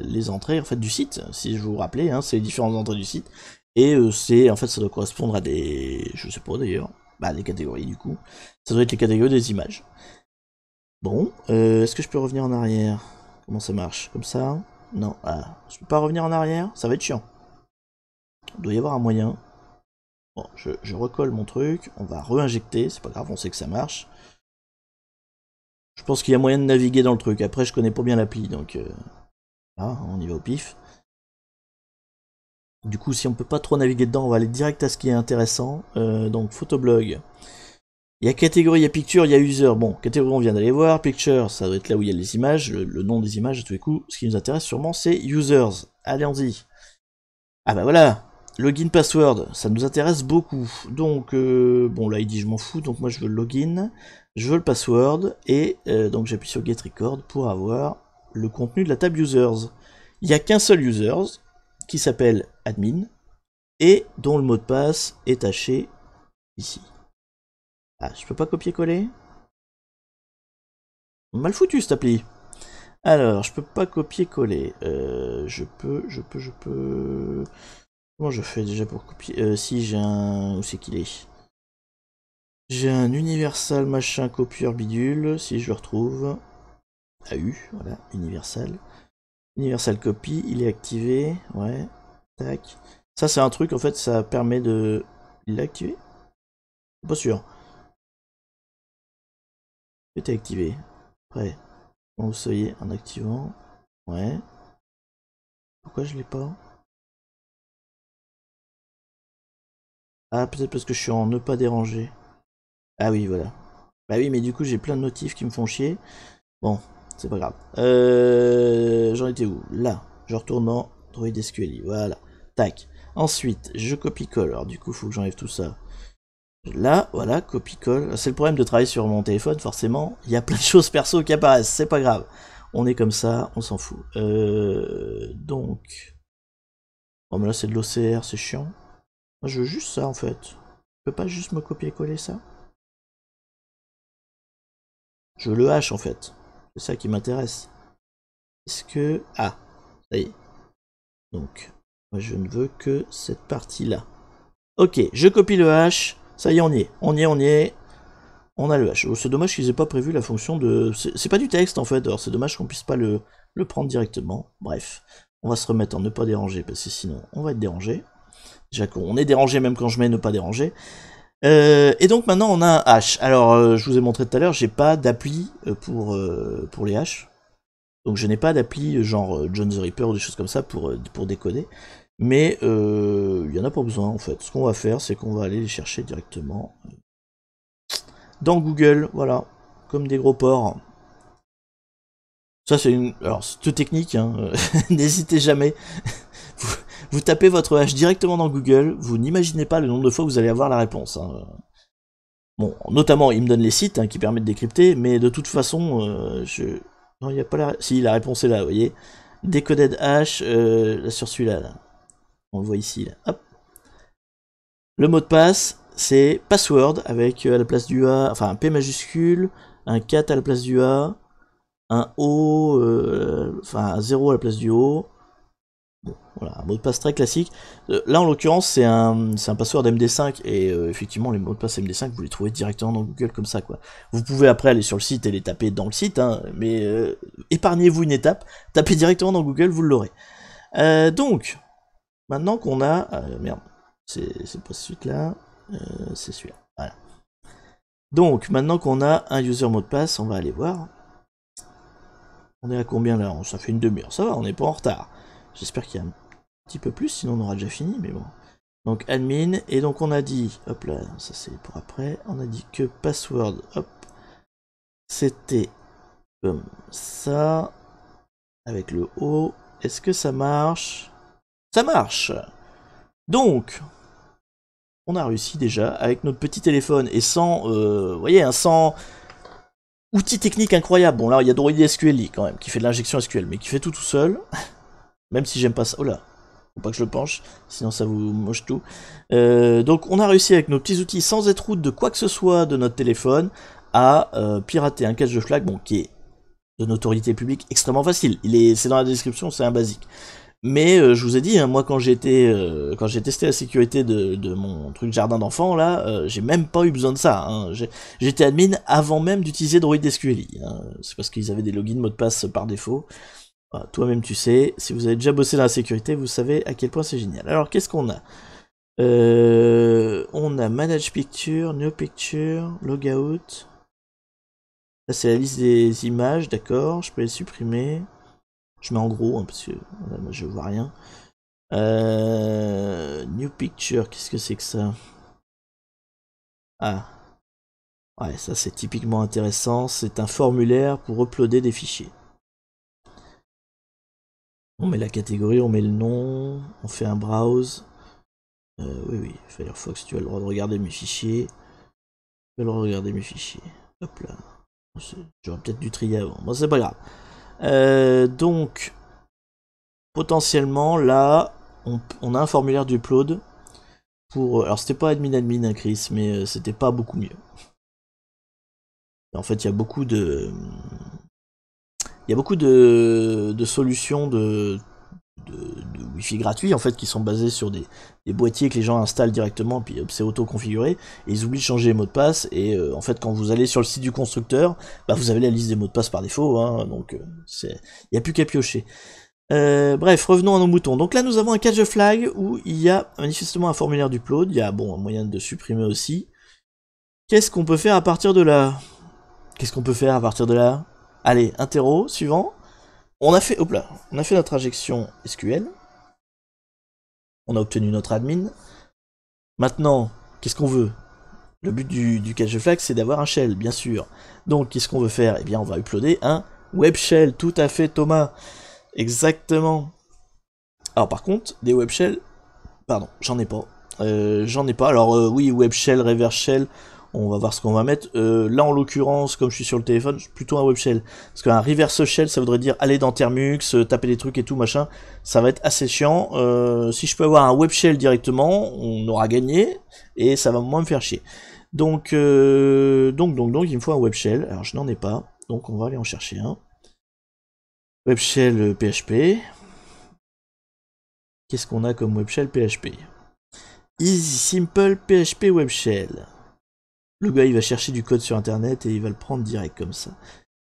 les entrées en fait du site. Si je vous vous rappelais, hein, c'est les différentes entrées du site. Et euh, c'est en fait ça doit correspondre à des... je sais pas d'ailleurs, bah des catégories du coup. Ça doit être les catégories des images. Bon, euh, est-ce que je peux revenir en arrière? Comment ça marche? Comme ça? Non, ah, je peux pas revenir en arrière? Ça va être chiant. Il doit y avoir un moyen. Bon, je, je recolle mon truc, on va réinjecter, c'est pas grave, on sait que ça marche. Je pense qu'il y a moyen de naviguer dans le truc, après je connais pas bien l'appli, donc... Euh, ah, on y va au pif. Du coup, si on peut pas trop naviguer dedans, on va aller direct à ce qui est intéressant. Euh, donc, Photoblog. Il y a catégorie, il y a picture, il y a user. Bon, catégorie on vient d'aller voir, picture, ça doit être là où il y a les images, le, le nom des images à tous les coups. Ce qui nous intéresse sûrement c'est users. Allons-y. Ah bah voilà, login password, ça nous intéresse beaucoup. Donc, euh, bon là il dit je m'en fous, donc moi je veux le login, je veux le password, et euh, donc j'appuie sur get record pour avoir le contenu de la table users. Il n'y a qu'un seul users, qui s'appelle admin, et dont le mot de passe est caché ici. Ah, je peux pas copier-coller? Mal foutu cette appli. Alors, je peux pas copier-coller. Euh, je peux, je peux, je peux... Comment je fais déjà pour copier? Euh, si j'ai un... Où c'est qu'il est? J'ai un universal machin copieur bidule, si je le retrouve. A U, voilà, universal. Universal copy, il est activé, ouais. Tac. Ça c'est un truc, en fait, ça permet de... Il l'a activé? Pas sûr. C'était activé. Après, on vous est en activant. Ouais. Pourquoi je l'ai pas? Ah, peut-être parce que je suis en ne pas déranger. Ah oui, voilà. Bah oui, mais du coup, j'ai plein de notifs qui me font chier. Bon, c'est pas grave. Euh, J'en étais où? Là. Je retourne en DroidSQLi. Voilà. Tac. Ensuite, je copie-colle. Alors, du coup, faut que j'enlève tout ça. Là, voilà, copie-colle. C'est le problème de travailler sur mon téléphone, forcément. Il y a plein de choses perso qui apparaissent, c'est pas grave. On est comme ça, on s'en fout. Euh, donc... Bon, mais là, c'est de l'O C R, c'est chiant. Moi, je veux juste ça en fait. Je peux pas juste me copier-coller ça. Je veux le H en fait. C'est ça qui m'intéresse. Est-ce que... Ah, ça y est. Donc, moi je ne veux que cette partie-là. Ok, je copie le H. Ça y est, on y est. On y est, on y est. On a le H. Oh, c'est dommage qu'ils aient pas prévu la fonction de... C'est pas du texte en fait. Alors c'est dommage qu'on puisse pas le, le prendre directement. Bref, on va se remettre en ne pas déranger parce que sinon on va être dérangé. Déjà qu'on est dérangé même quand je mets ne pas déranger. Euh, et donc maintenant on a un H. Alors euh, je vous ai montré tout à l'heure, j'ai pas d'appli pour, euh, pour les H. Donc je n'ai pas d'appli genre euh, John the Ripper ou des choses comme ça pour, pour décoder. Mais il euh, n'y en a pas besoin en fait. Ce qu'on va faire, c'est qu'on va aller les chercher directement dans Google, voilà, comme des gros porcs. Ça c'est une... Alors c'est une technique, n'hésitez hein. jamais. Vous, vous tapez votre H directement dans Google, vous n'imaginez pas le nombre de fois que vous allez avoir la réponse. Hein. Bon, notamment, il me donne les sites hein, qui permettent de décrypter, mais de toute façon, euh, je... Non, il n'y a pas la... Si, la réponse est là, vous voyez. Décoded H, euh, sur celui-là, là. On le voit ici, là. Hop. Le mot de passe, c'est password, avec euh, à la place du A, enfin un P majuscule, un quatre à la place du A, un O, euh, enfin un zéro à la place du O. Bon, voilà, un mot de passe très classique. Euh, là, en l'occurrence, c'est un, c'est un password M D cinq, et euh, effectivement, les mots de passe M D cinq, vous les trouvez directement dans Google, comme ça, quoi. Vous pouvez après aller sur le site et les taper dans le site, hein, mais euh, épargnez-vous une étape, tapez directement dans Google, vous l'aurez. Euh, donc, maintenant qu'on a... Euh, merde, c'est pas celui-là, euh, c'est celui-là, voilà. Donc, maintenant qu'on a un user mot de passe, on va aller voir. On est à combien, là? Ça fait une demi-heure, ça va, on n'est pas en retard. J'espère qu'il y a un petit peu plus, sinon on aura déjà fini, mais bon. Donc admin, et donc on a dit, hop là, ça c'est pour après, on a dit que password, hop, c'était comme ça, avec le O. Est-ce que ça marche? Ça marche! Donc, on a réussi déjà, avec notre petit téléphone, et sans, euh, vous voyez, hein, sans... outil technique incroyable. Bon là, il y a DroidSQLi quand même, qui fait de l'injection S Q L, mais qui fait tout tout seul. Même si j'aime pas ça. Oh là, faut pas que je le penche, sinon ça vous moche tout. Euh, donc on a réussi avec nos petits outils, sans être route de quoi que ce soit de notre téléphone, à euh, pirater un cache de flag, bon, qui est de notoriété publique extrêmement facile. Il est, c'est dans la description, c'est un basique. Mais euh, je vous ai dit, hein, moi quand j'ai été, euh, quand j'ai testé la sécurité de, de mon truc jardin d'enfant, là, euh, j'ai même pas eu besoin de ça. Hein. J'étais admin avant même d'utiliser DroidSQLi. Hein. C'est parce qu'ils avaient des logins mots de passe par défaut. Voilà, toi-même tu sais, si vous avez déjà bossé dans la sécurité, vous savez à quel point c'est génial. Alors qu'est-ce qu'on a euh, on a Manage Picture, New Picture, Logout. Là c'est la liste des images, d'accord, je peux les supprimer. Je mets en gros, hein, parce que là, moi, je vois rien. Euh, new Picture, qu'est-ce que c'est que ça? Ah, ouais, ça c'est typiquement intéressant, c'est un formulaire pour uploader des fichiers. On met la catégorie, on met le nom, on fait un browse. Euh, oui, oui, Firefox, tu as le droit de regarder mes fichiers. Tu as le droit de regarder mes fichiers. Hop là. J'aurais peut-être dû trier avant. Bon, c'est pas grave. Euh, donc, potentiellement, là, on, on a un formulaire d'upload. Pour, alors, c'était pas admin admin, hein, Chris, mais euh, c'était pas beaucoup mieux. En fait, il y a beaucoup de... Il y a beaucoup de, de solutions de, de, de Wi-Fi gratuits en fait qui sont basées sur des, des boîtiers que les gens installent directement, puis c'est auto-configuré, et ils oublient de changer les mots de passe, et euh, en fait quand vous allez sur le site du constructeur, bah, vous avez la liste des mots de passe par défaut, hein, donc euh, il n'y a plus qu'à piocher. Euh, bref, revenons à nos moutons. Donc là nous avons un catch flag où il y a manifestement un formulaire d'upload, il y a bon, un moyen de supprimer aussi. Qu'est-ce qu'on peut faire à partir de là? Qu'est-ce qu'on peut faire à partir de là? Allez, interro, suivant. On a fait, hop là, on a fait notre injection S Q L. On a obtenu notre admin. Maintenant, qu'est-ce qu'on veut? Le but du, du cache de flag, c'est d'avoir un shell, bien sûr. Donc, qu'est-ce qu'on veut faire? Eh bien, on va uploader un web shell. Tout à fait, Thomas. Exactement. Alors, par contre, des web shells... Pardon, j'en ai pas. Euh, j'en ai pas. Alors, euh, oui, web shell, reverse shell... on va voir ce qu'on va mettre. Euh, là en l'occurrence, comme je suis sur le téléphone, plutôt un web shell. Parce qu'un reverse shell, ça voudrait dire aller dans Termux, taper des trucs et tout machin. Ça va être assez chiant. Euh, si je peux avoir un web shell directement, on aura gagné et ça va moins me faire chier. Donc, euh, donc, donc, donc, il me faut un web shell. Alors je n'en ai pas, donc on va aller en chercher un. Web shell P H P. Qu'est-ce qu'on a comme web shell P H P? Easy Simple P H P Web Shell. Le gars il va chercher du code sur internet et il va le prendre direct comme ça.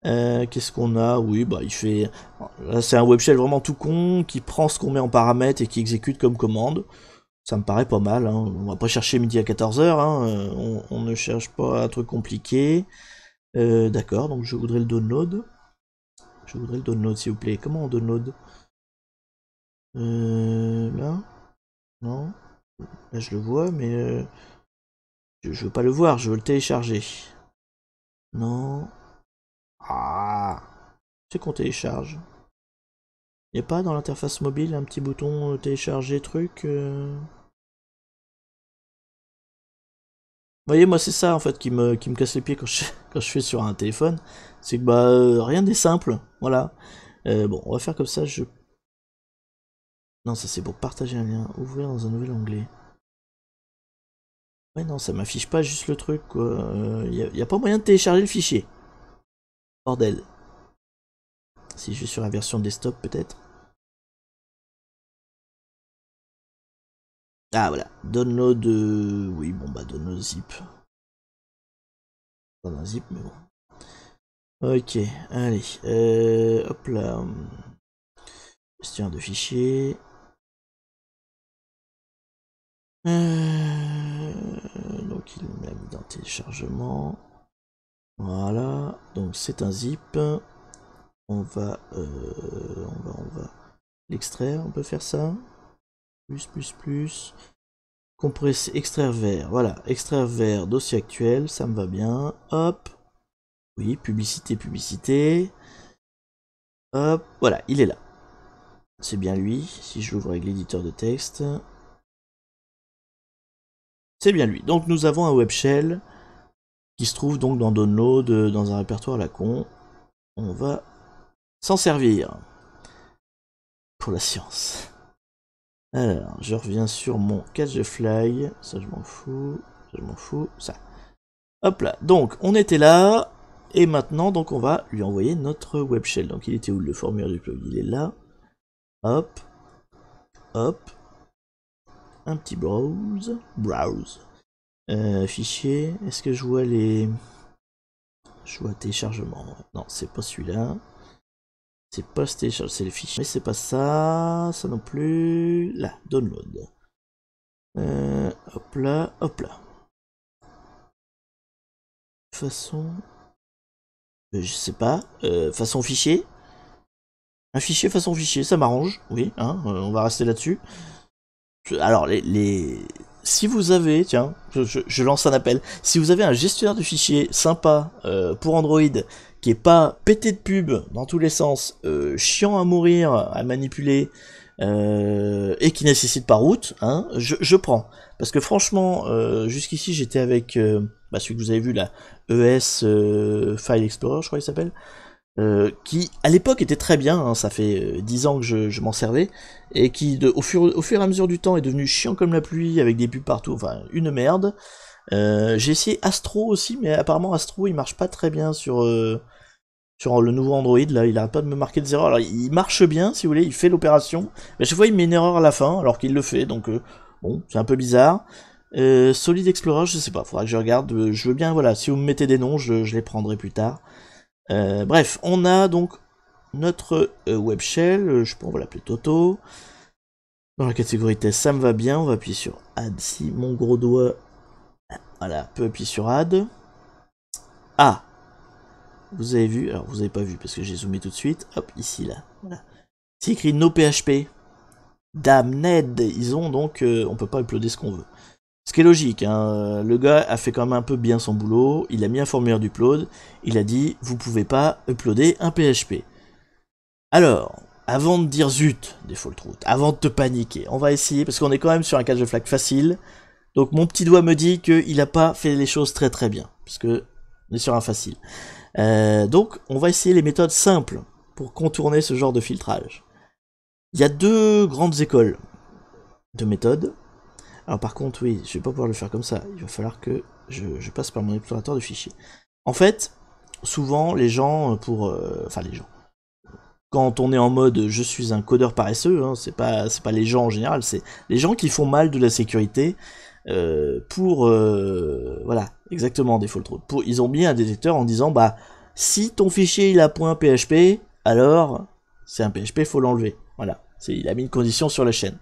Euh, Qu'est-ce qu'on a? Oui, bah il fait. Là c'est un web shell vraiment tout con qui prend ce qu'on met en paramètre et qui exécute comme commande. Ça me paraît pas mal. Hein. On va pas chercher midi à quatorze heures. Hein. On, on ne cherche pas un truc compliqué. Euh, D'accord, donc je voudrais le download. Je voudrais le download s'il vous plaît. Comment on download? euh, Là. Non. Là, je le vois, mais euh, je, je veux pas le voir, je veux le télécharger. Non. Ah, c'est qu'on télécharge. Il n'y a pas dans l'interface mobile un petit bouton euh, télécharger truc euh... Vous voyez, moi c'est ça en fait qui me, qui me casse les pieds quand je, quand je fais sur un téléphone. C'est que bah euh, rien n'est simple. Voilà. Euh, bon, on va faire comme ça, je... Non, ça c'est pour partager un lien. Ouvrir dans un nouvel onglet. Ouais, non, ça m'affiche pas juste le truc, quoi. Il euh, n'y a, a pas moyen de télécharger le fichier. Bordel. Si je suis sur la version desktop, peut-être. Ah, voilà. Download... Euh... Oui, bon, bah, download zip. Dans un zip, mais bon. Ok, allez. Euh, hop là. Gestionnaire de fichiers... Euh, donc il me l'a mis dans téléchargement. Voilà, donc c'est un zip. On va, euh, on va, on va l'extraire. On peut faire ça. Plus, plus, plus. Compresser, extraire vers. Voilà, extraire vers dossier actuel. Ça me va bien. Hop. Oui, publicité, publicité. Hop. Voilà, il est là. C'est bien lui. Si je l'ouvre avec l'éditeur de texte. C'est bien lui. Donc nous avons un web shell qui se trouve donc dans Download, dans un répertoire à la con. On va s'en servir pour la science. Alors, je reviens sur mon catchfly. Ça, je m'en fous. Ça, je m'en fous. Ça. Hop là. Donc, on était là. Et maintenant, donc, on va lui envoyer notre web shell. Donc, il était où le formulaire du plugin? Il est là. Hop. Hop. Un petit browse, browse, euh, fichier, est-ce que je vois les, je vois téléchargement, non c'est pas celui-là, c'est pas ce téléchargement, c'est le fichier, mais c'est pas ça, ça non plus, là, download, euh, hop là, hop là, façon, euh, je sais pas, euh, façon fichier, un fichier façon fichier, ça m'arrange, oui, hein, euh, on va rester là-dessus. Alors, les, les... si vous avez, tiens, je, je, je lance un appel, si vous avez un gestionnaire de fichiers sympa euh, pour Android, qui est pas pété de pub dans tous les sens, euh, chiant à mourir, à manipuler, euh, et qui nécessite pas route, hein, je, je prends. Parce que franchement, euh, jusqu'ici j'étais avec euh, bah, celui que vous avez vu là, E S euh, File Explorer, je crois il s'appelle. Euh, qui à l'époque était très bien, hein, ça fait euh, dix ans que je, je m'en servais, et qui de, au, fur, au fur et à mesure du temps est devenu chiant comme la pluie, avec des pubs partout, enfin une merde. Euh, j'ai essayé Astro aussi, mais apparemment Astro il marche pas très bien sur, euh, sur le nouveau Android, là il arrête pas de me marquer des erreurs. Alors il marche bien si vous voulez, il fait l'opération, mais à chaque fois il met une erreur à la fin alors qu'il le fait, donc euh, bon c'est un peu bizarre. Euh, Solid Explorer je sais pas, faudra que je regarde, je veux bien, voilà, si vous me mettez des noms je, je les prendrai plus tard. Euh, bref, on a donc notre euh, web shell, euh, je pense on va l'appeler Toto. Dans la catégorie test, ça me va bien, on va appuyer sur Add si mon gros doigt, voilà, peut appuyer sur Add. Ah, vous avez vu, alors vous avez pas vu parce que j'ai zoomé tout de suite, hop, ici là, voilà. C'est écrit no P H P. Damned, ils ont donc, euh, on peut pas uploader ce qu'on veut. Ce qui est logique, hein. Le gars a fait quand même un peu bien son boulot, il a mis un formulaire d'upload, il a dit « Vous pouvez pas uploader un P H P ». Alors, avant de dire « Zut », Default Route, avant de te paniquer, on va essayer, parce qu'on est quand même sur un catch the flag facile, Donc mon petit doigt me dit qu'il n'a pas fait les choses très très bien, puisque on est sur un facile. Euh, donc on va essayer les méthodes simples pour contourner ce genre de filtrage. Il y a deux grandes écoles de méthodes. Alors par contre, oui, je ne vais pas pouvoir le faire comme ça. Il va falloir que je, je passe par mon explorateur de fichiers. En fait, souvent les gens, pour, euh, enfin les gens, quand on est en mode je suis un codeur paresseux, hein, c'est pas, c'est pas les gens en général, c'est les gens qui font mal de la sécurité euh, pour, euh, voilà, exactement, Default Route. Pour, ils ont mis un détecteur en disant bah si ton fichier il a point P H P, alors c'est un P H P, faut l'enlever. Voilà, il a mis une condition sur la chaîne.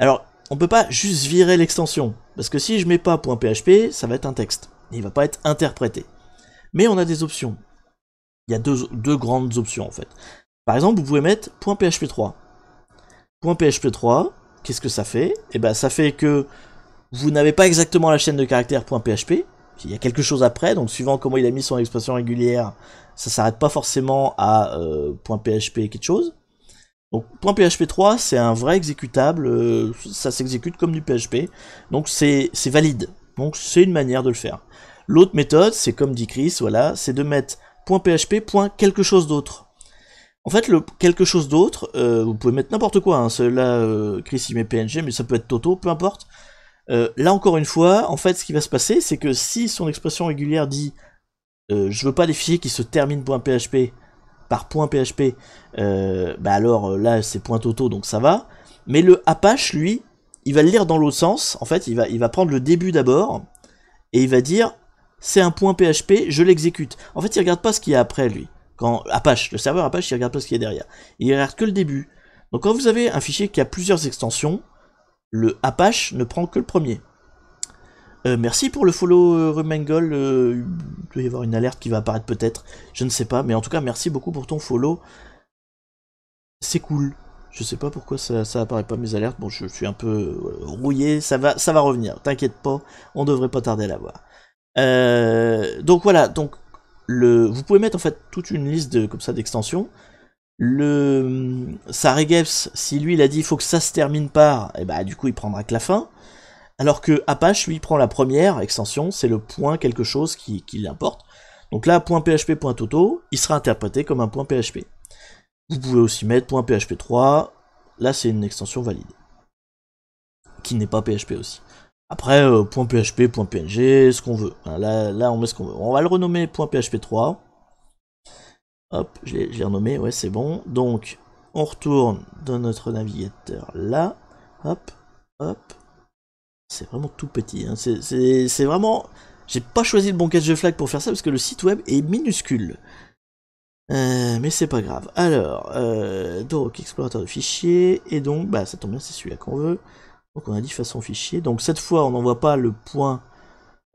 Alors on peut pas juste virer l'extension, parce que si je mets pas .php, ça va être un texte, il va pas être interprété. Mais on a des options. Il y a deux, deux grandes options en fait. Par exemple, vous pouvez mettre .php trois. .php trois, qu'est-ce que ça fait? Eh bien, ça fait que vous n'avez pas exactement la chaîne de caractères .php, il y a quelque chose après, donc suivant comment il a mis son expression régulière, ça s'arrête pas forcément à euh, .php quelque chose. Donc .php trois, c'est un vrai exécutable, euh, ça s'exécute comme du P H P, donc c'est valide, donc c'est une manière de le faire. L'autre méthode, c'est comme dit Chris, voilà, c'est de mettre .php point quelque chose d'autre. En fait, le quelque chose d'autre, euh, vous pouvez mettre n'importe quoi, hein, là, euh, Chris il met P N G, mais ça peut être Toto, peu importe. Euh, là encore une fois, en fait, ce qui va se passer, c'est que si son expression régulière dit euh, je veux pas des fichiers qui se terminent .php par .php, euh, bah alors là c'est .toto, donc ça va, mais le Apache, lui, il va le lire dans l'autre sens, en fait, il va, il va prendre le début d'abord, et il va dire c'est un .php, je l'exécute. En fait, il regarde pas ce qu'il y a après, lui. Quand Apache, le serveur Apache, il regarde pas ce qu'il y a derrière. Il regarde que le début. Donc quand vous avez un fichier qui a plusieurs extensions, le Apache ne prend que le premier. Euh, merci pour le follow euh, Rumengol. Euh, il doit y avoir une alerte qui va apparaître peut-être. Je ne sais pas, mais en tout cas, merci beaucoup pour ton follow. C'est cool. Je sais pas pourquoi ça, ça apparaît pas mes alertes. Bon, je, je suis un peu euh, rouillé. Ça va, ça va revenir. T'inquiète pas, on devrait pas tarder à la voir. Euh, donc voilà. Donc Le, vous pouvez mettre en fait toute une liste de, comme ça d'extensions. Le Saregeps, si lui il a dit il faut que ça se termine par, et bah du coup il prendra que la fin. Alors que Apache lui il prend la première extension, c'est le point quelque chose qui, qui l'importe. Donc là .php.toto, il sera interprété comme un point .php. Vous pouvez aussi mettre .php trois, là c'est une extension valide, qui n'est pas P H P aussi. Après, euh, .php, .png, ce qu'on veut. Là, là, on met ce qu'on veut. On va le renommer .php trois. Hop, j'ai renommé, ouais, c'est bon. Donc, on retourne dans notre navigateur là. Hop, hop. C'est vraiment tout petit. Hein. C'est vraiment... J'ai pas choisi le bon catch de flag pour faire ça, parce que le site web est minuscule. Euh, mais c'est pas grave. Alors, euh, donc, explorateur de fichiers. Et donc, bah, ça tombe bien, c'est celui-là qu'on veut. Donc on a dit façon fichier, donc cette fois on n'envoie pas le point,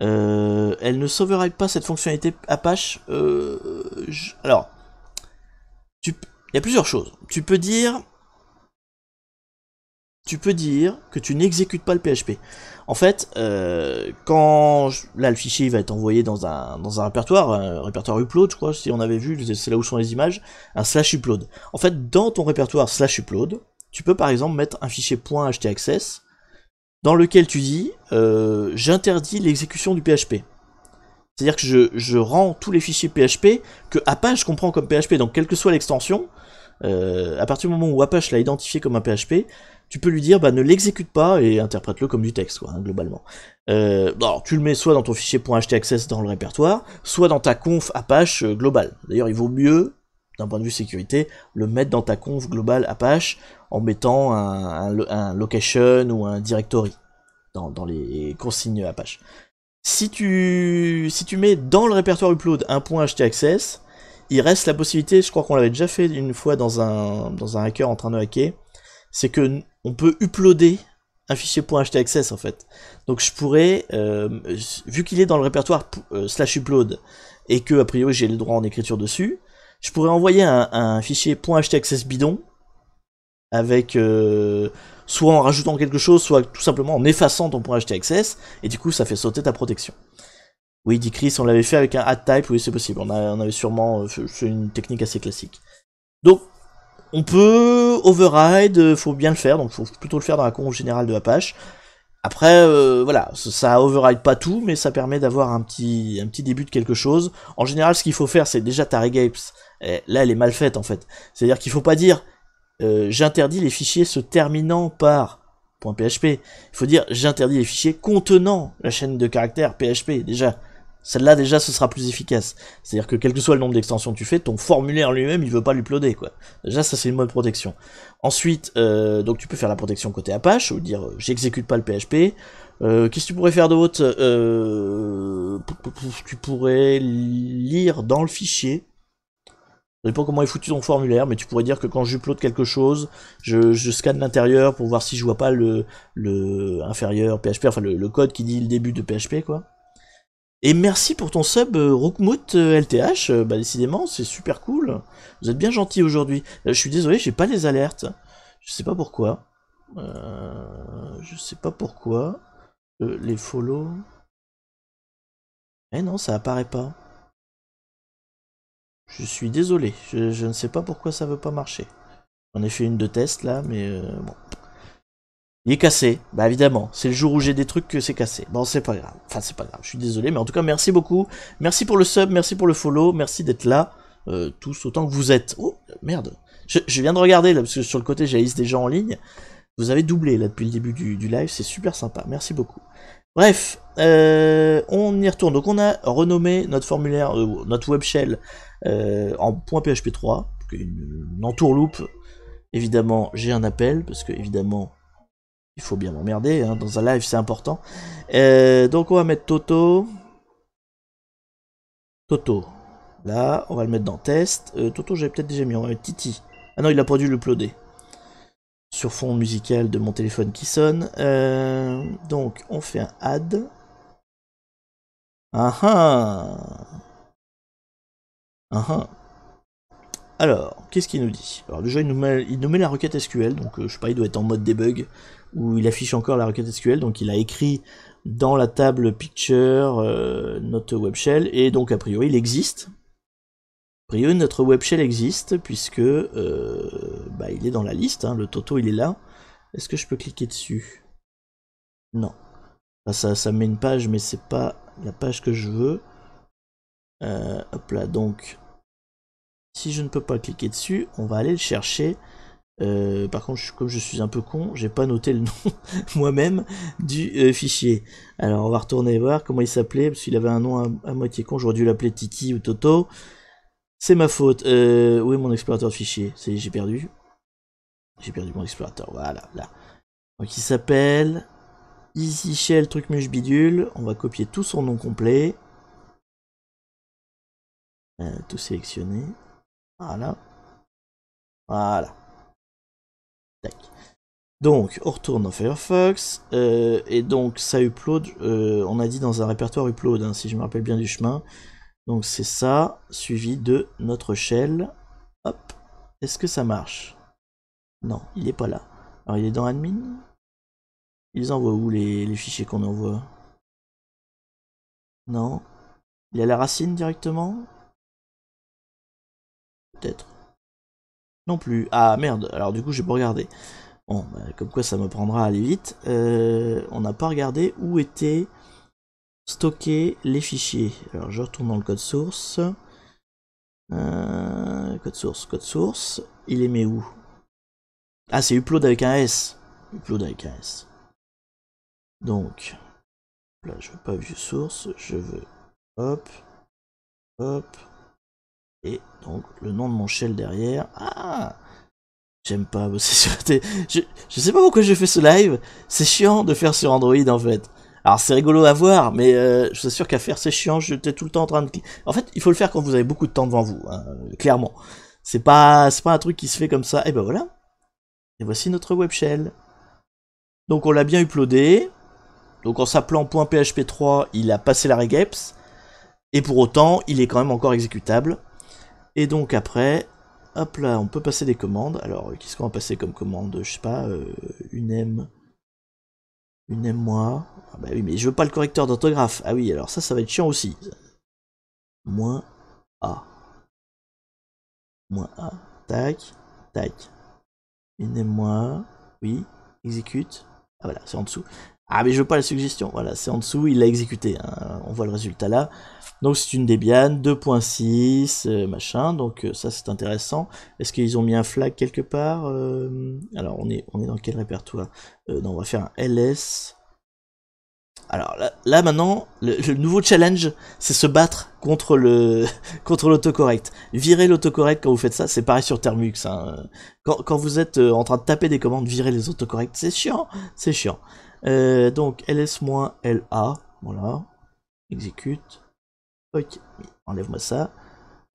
euh, elle ne sauvera pas cette fonctionnalité Apache, euh, je, alors, tu, il y a plusieurs choses, tu peux dire, tu peux dire que tu n'exécutes pas le P H P, en fait, euh, quand, je, là le fichier il va être envoyé dans un, dans un répertoire, un répertoire upload je crois, si on avait vu, c'est là où sont les images, un slash upload, en fait dans ton répertoire slash upload, tu peux par exemple mettre un fichier .htaccess, dans lequel tu dis euh, j'interdis l'exécution du P H P. C'est-à-dire que je, je rends tous les fichiers P H P que Apache comprend comme P H P. Donc quelle que soit l'extension, euh, à partir du moment où Apache l'a identifié comme un P H P, tu peux lui dire bah, ne l'exécute pas et interprète-le comme du texte, quoi, hein, globalement. Euh, alors tu le mets soit dans ton fichier .htaccess dans le répertoire, soit dans ta conf Apache euh, globale. D'ailleurs il vaut mieux, d'un point de vue sécurité, le mettre dans ta conf globale Apache en mettant un, un, un location ou un directory dans, dans les consignes Apache. Si tu, si tu mets dans le répertoire upload un point .htaccess, il reste la possibilité, je crois qu'on l'avait déjà fait une fois dans un, dans un hacker en train de hacker, c'est que on peut uploader un fichier .htaccess en fait. Donc je pourrais, euh, vu qu'il est dans le répertoire euh, slash upload et que a priori j'ai le droit en écriture dessus, je pourrais envoyer un, un fichier .htaccess bidon, avec euh, soit en rajoutant quelque chose, soit tout simplement en effaçant ton .htaccess, et du coup ça fait sauter ta protection. Oui, dit Chris, on l'avait fait avec un add-type, oui c'est possible, on, a, on avait sûrement, c'est une technique assez classique. Donc, on peut override, faut bien le faire, donc faut plutôt le faire dans la conf générale de Apache. Après, euh, voilà, ça override pas tout, mais ça permet d'avoir un petit, un petit début de quelque chose. En général, ce qu'il faut faire, c'est déjà ta regex, là, elle est mal faite, en fait. C'est-à-dire qu'il faut pas dire euh, « j'interdis les fichiers se terminant par .php ». Il faut dire « j'interdis les fichiers contenant la chaîne de caractères P H P ». Déjà, celle-là, déjà, ce sera plus efficace. C'est-à-dire que, quel que soit le nombre d'extensions que tu fais, ton formulaire lui-même, il veut pas l'uploader, quoi. Déjà, ça, c'est une bonne protection. Ensuite, euh, donc tu peux faire la protection côté Apache, ou dire, euh, j'exécute pas le P H P. Euh, Qu'est-ce que tu pourrais faire d'autre? euh, Tu pourrais lire dans le fichier. Je ne sais pas comment est foutu ton formulaire, mais tu pourrais dire que quand j'upload quelque chose, je, je scanne l'intérieur pour voir si je vois pas le, le inférieur P H P, enfin le, le code qui dit le début de P H P, quoi. Et merci pour ton sub euh, Rookmout euh, L T H, euh, bah décidément c'est super cool, vous êtes bien gentil aujourd'hui. Euh, je suis désolé, j'ai pas les alertes, je sais pas pourquoi, euh, je sais pas pourquoi, euh, les follow, eh non ça apparaît pas, je suis désolé, je, je ne sais pas pourquoi ça veut pas marcher, j'en ai fait une de test là, mais euh, bon. Il est cassé, bah évidemment, c'est le jour où j'ai des trucs que c'est cassé. Bon, c'est pas grave, enfin c'est pas grave, je suis désolé, mais en tout cas merci beaucoup. Merci pour le sub, merci pour le follow, merci d'être là, euh, tous autant que vous êtes. Oh, merde, je, je viens de regarder là, parce que sur le côté j'ai la liste des gens en ligne. Vous avez doublé là depuis le début du, du live, c'est super sympa, merci beaucoup. Bref, euh, on y retourne, donc on a renommé notre formulaire, euh, notre web shell euh, en .php trois, une, une entourloupe. Évidemment j'ai un appel, parce que évidemment... il faut bien m'emmerder, hein, dans un live c'est important. Euh, donc on va mettre Toto. Toto. Là, on va le mettre dans test. Euh, Toto j'avais peut-être déjà mis, on va mettre Titi. Ah non, il a pas dû l'uploader. Sur fond musical de mon téléphone qui sonne. Euh, donc on fait un add. Ah ah. Ah ah. Alors, qu'est-ce qu'il nous dit? Alors déjà, il nous, met, il nous met la requête S Q L, donc euh, je sais pas, il doit être en mode debug, où il affiche encore la requête S Q L, donc il a écrit dans la table picture euh, notre web shell, et donc a priori, il existe. A priori, notre web shell existe, puisque euh, bah, il est dans la liste, hein, le Toto, il est là. Est-ce que je peux cliquer dessus? Non. Enfin, ça, ça me met une page, mais c'est pas la page que je veux. Euh, hop là, donc... si je ne peux pas cliquer dessus, on va aller le chercher. Euh, par contre, je, comme je suis un peu con, j'ai pas noté le nom moi-même du euh, fichier. Alors, on va retourner voir comment il s'appelait, parce qu'il avait un nom à, à moitié con. J'aurais dû l'appeler Titi ou Toto. C'est ma faute. Euh, où est mon explorateur de fichiers? C'est, j'ai perdu. J'ai perdu mon explorateur. Voilà, là. Donc, il s'appelle Easy Shell Truc Muche Bidule. On va copier tout son nom complet. Euh, tout sélectionner. Voilà. Voilà. Tac. Donc, on retourne dans Firefox. Euh, et donc, ça upload. Euh, on a dit dans un répertoire upload, hein, si je me rappelle bien du chemin. Donc, c'est ça, suivi de notre shell. Hop. Est-ce que ça marche? Non, il n'est pas là. Alors, il est dans admin. Ils envoient où les, les fichiers qu'on envoie? Non. Il est à la racine directement? Peut-être. Non plus. Ah merde, alors du coup j'ai pas regardé. Bon, bah, comme quoi ça me prendra à aller vite. Euh, on n'a pas regardé où étaient stockés les fichiers. Alors je retourne dans le code source. Euh, code source, code source. Il est mis où? Ah, c'est upload avec un S. Upload avec un S. Donc, là je veux pas view source, je veux hop, hop. Et donc le nom de mon shell derrière. Ah, j'aime pas bosser sur T. Je, je sais pas pourquoi je fais ce live. C'est chiant de faire sur Android en fait. Alors c'est rigolo à voir, mais euh, je suis sûr qu'à faire c'est chiant. J'étais tout le temps en train de. En fait, il faut le faire quand vous avez beaucoup de temps devant vous. Hein, clairement, c'est pas c'est pas un truc qui se fait comme ça. Et ben voilà. Et voici notre web shell. Donc on l'a bien uploadé. Donc en s'appelant .php trois, il a passé la regex. Et pour autant, il est quand même encore exécutable. Et donc après, hop là, on peut passer des commandes. Alors, qu'est-ce qu'on va passer comme commande? Je sais pas, euh, une M, une M moi. Ah bah oui, mais je veux pas le correcteur d'orthographe. Ah oui, alors ça, ça va être chiant aussi. Moins A. Moins A. Tac, tac. Une M moi. Oui, exécute. Ah voilà, c'est en dessous. Ah mais je veux pas la suggestion, voilà, c'est en dessous, il l'a exécuté, hein. On voit le résultat là. Donc c'est une Debian, deux point six, machin, donc ça c'est intéressant. Est-ce qu'ils ont mis un flag quelque part? euh, Alors on est, on est dans quel répertoire? euh, Non, on va faire un L S. Alors là, là maintenant, le, le nouveau challenge, c'est se battre contre le contre l'autocorrect. Virez l'autocorrect quand vous faites ça, c'est pareil sur Termux. Hein. Quand, quand vous êtes en train de taper des commandes, virez les autocorrects, c'est chiant, c'est chiant. Euh, donc L S-L A, voilà, exécute, ok, enlève-moi ça,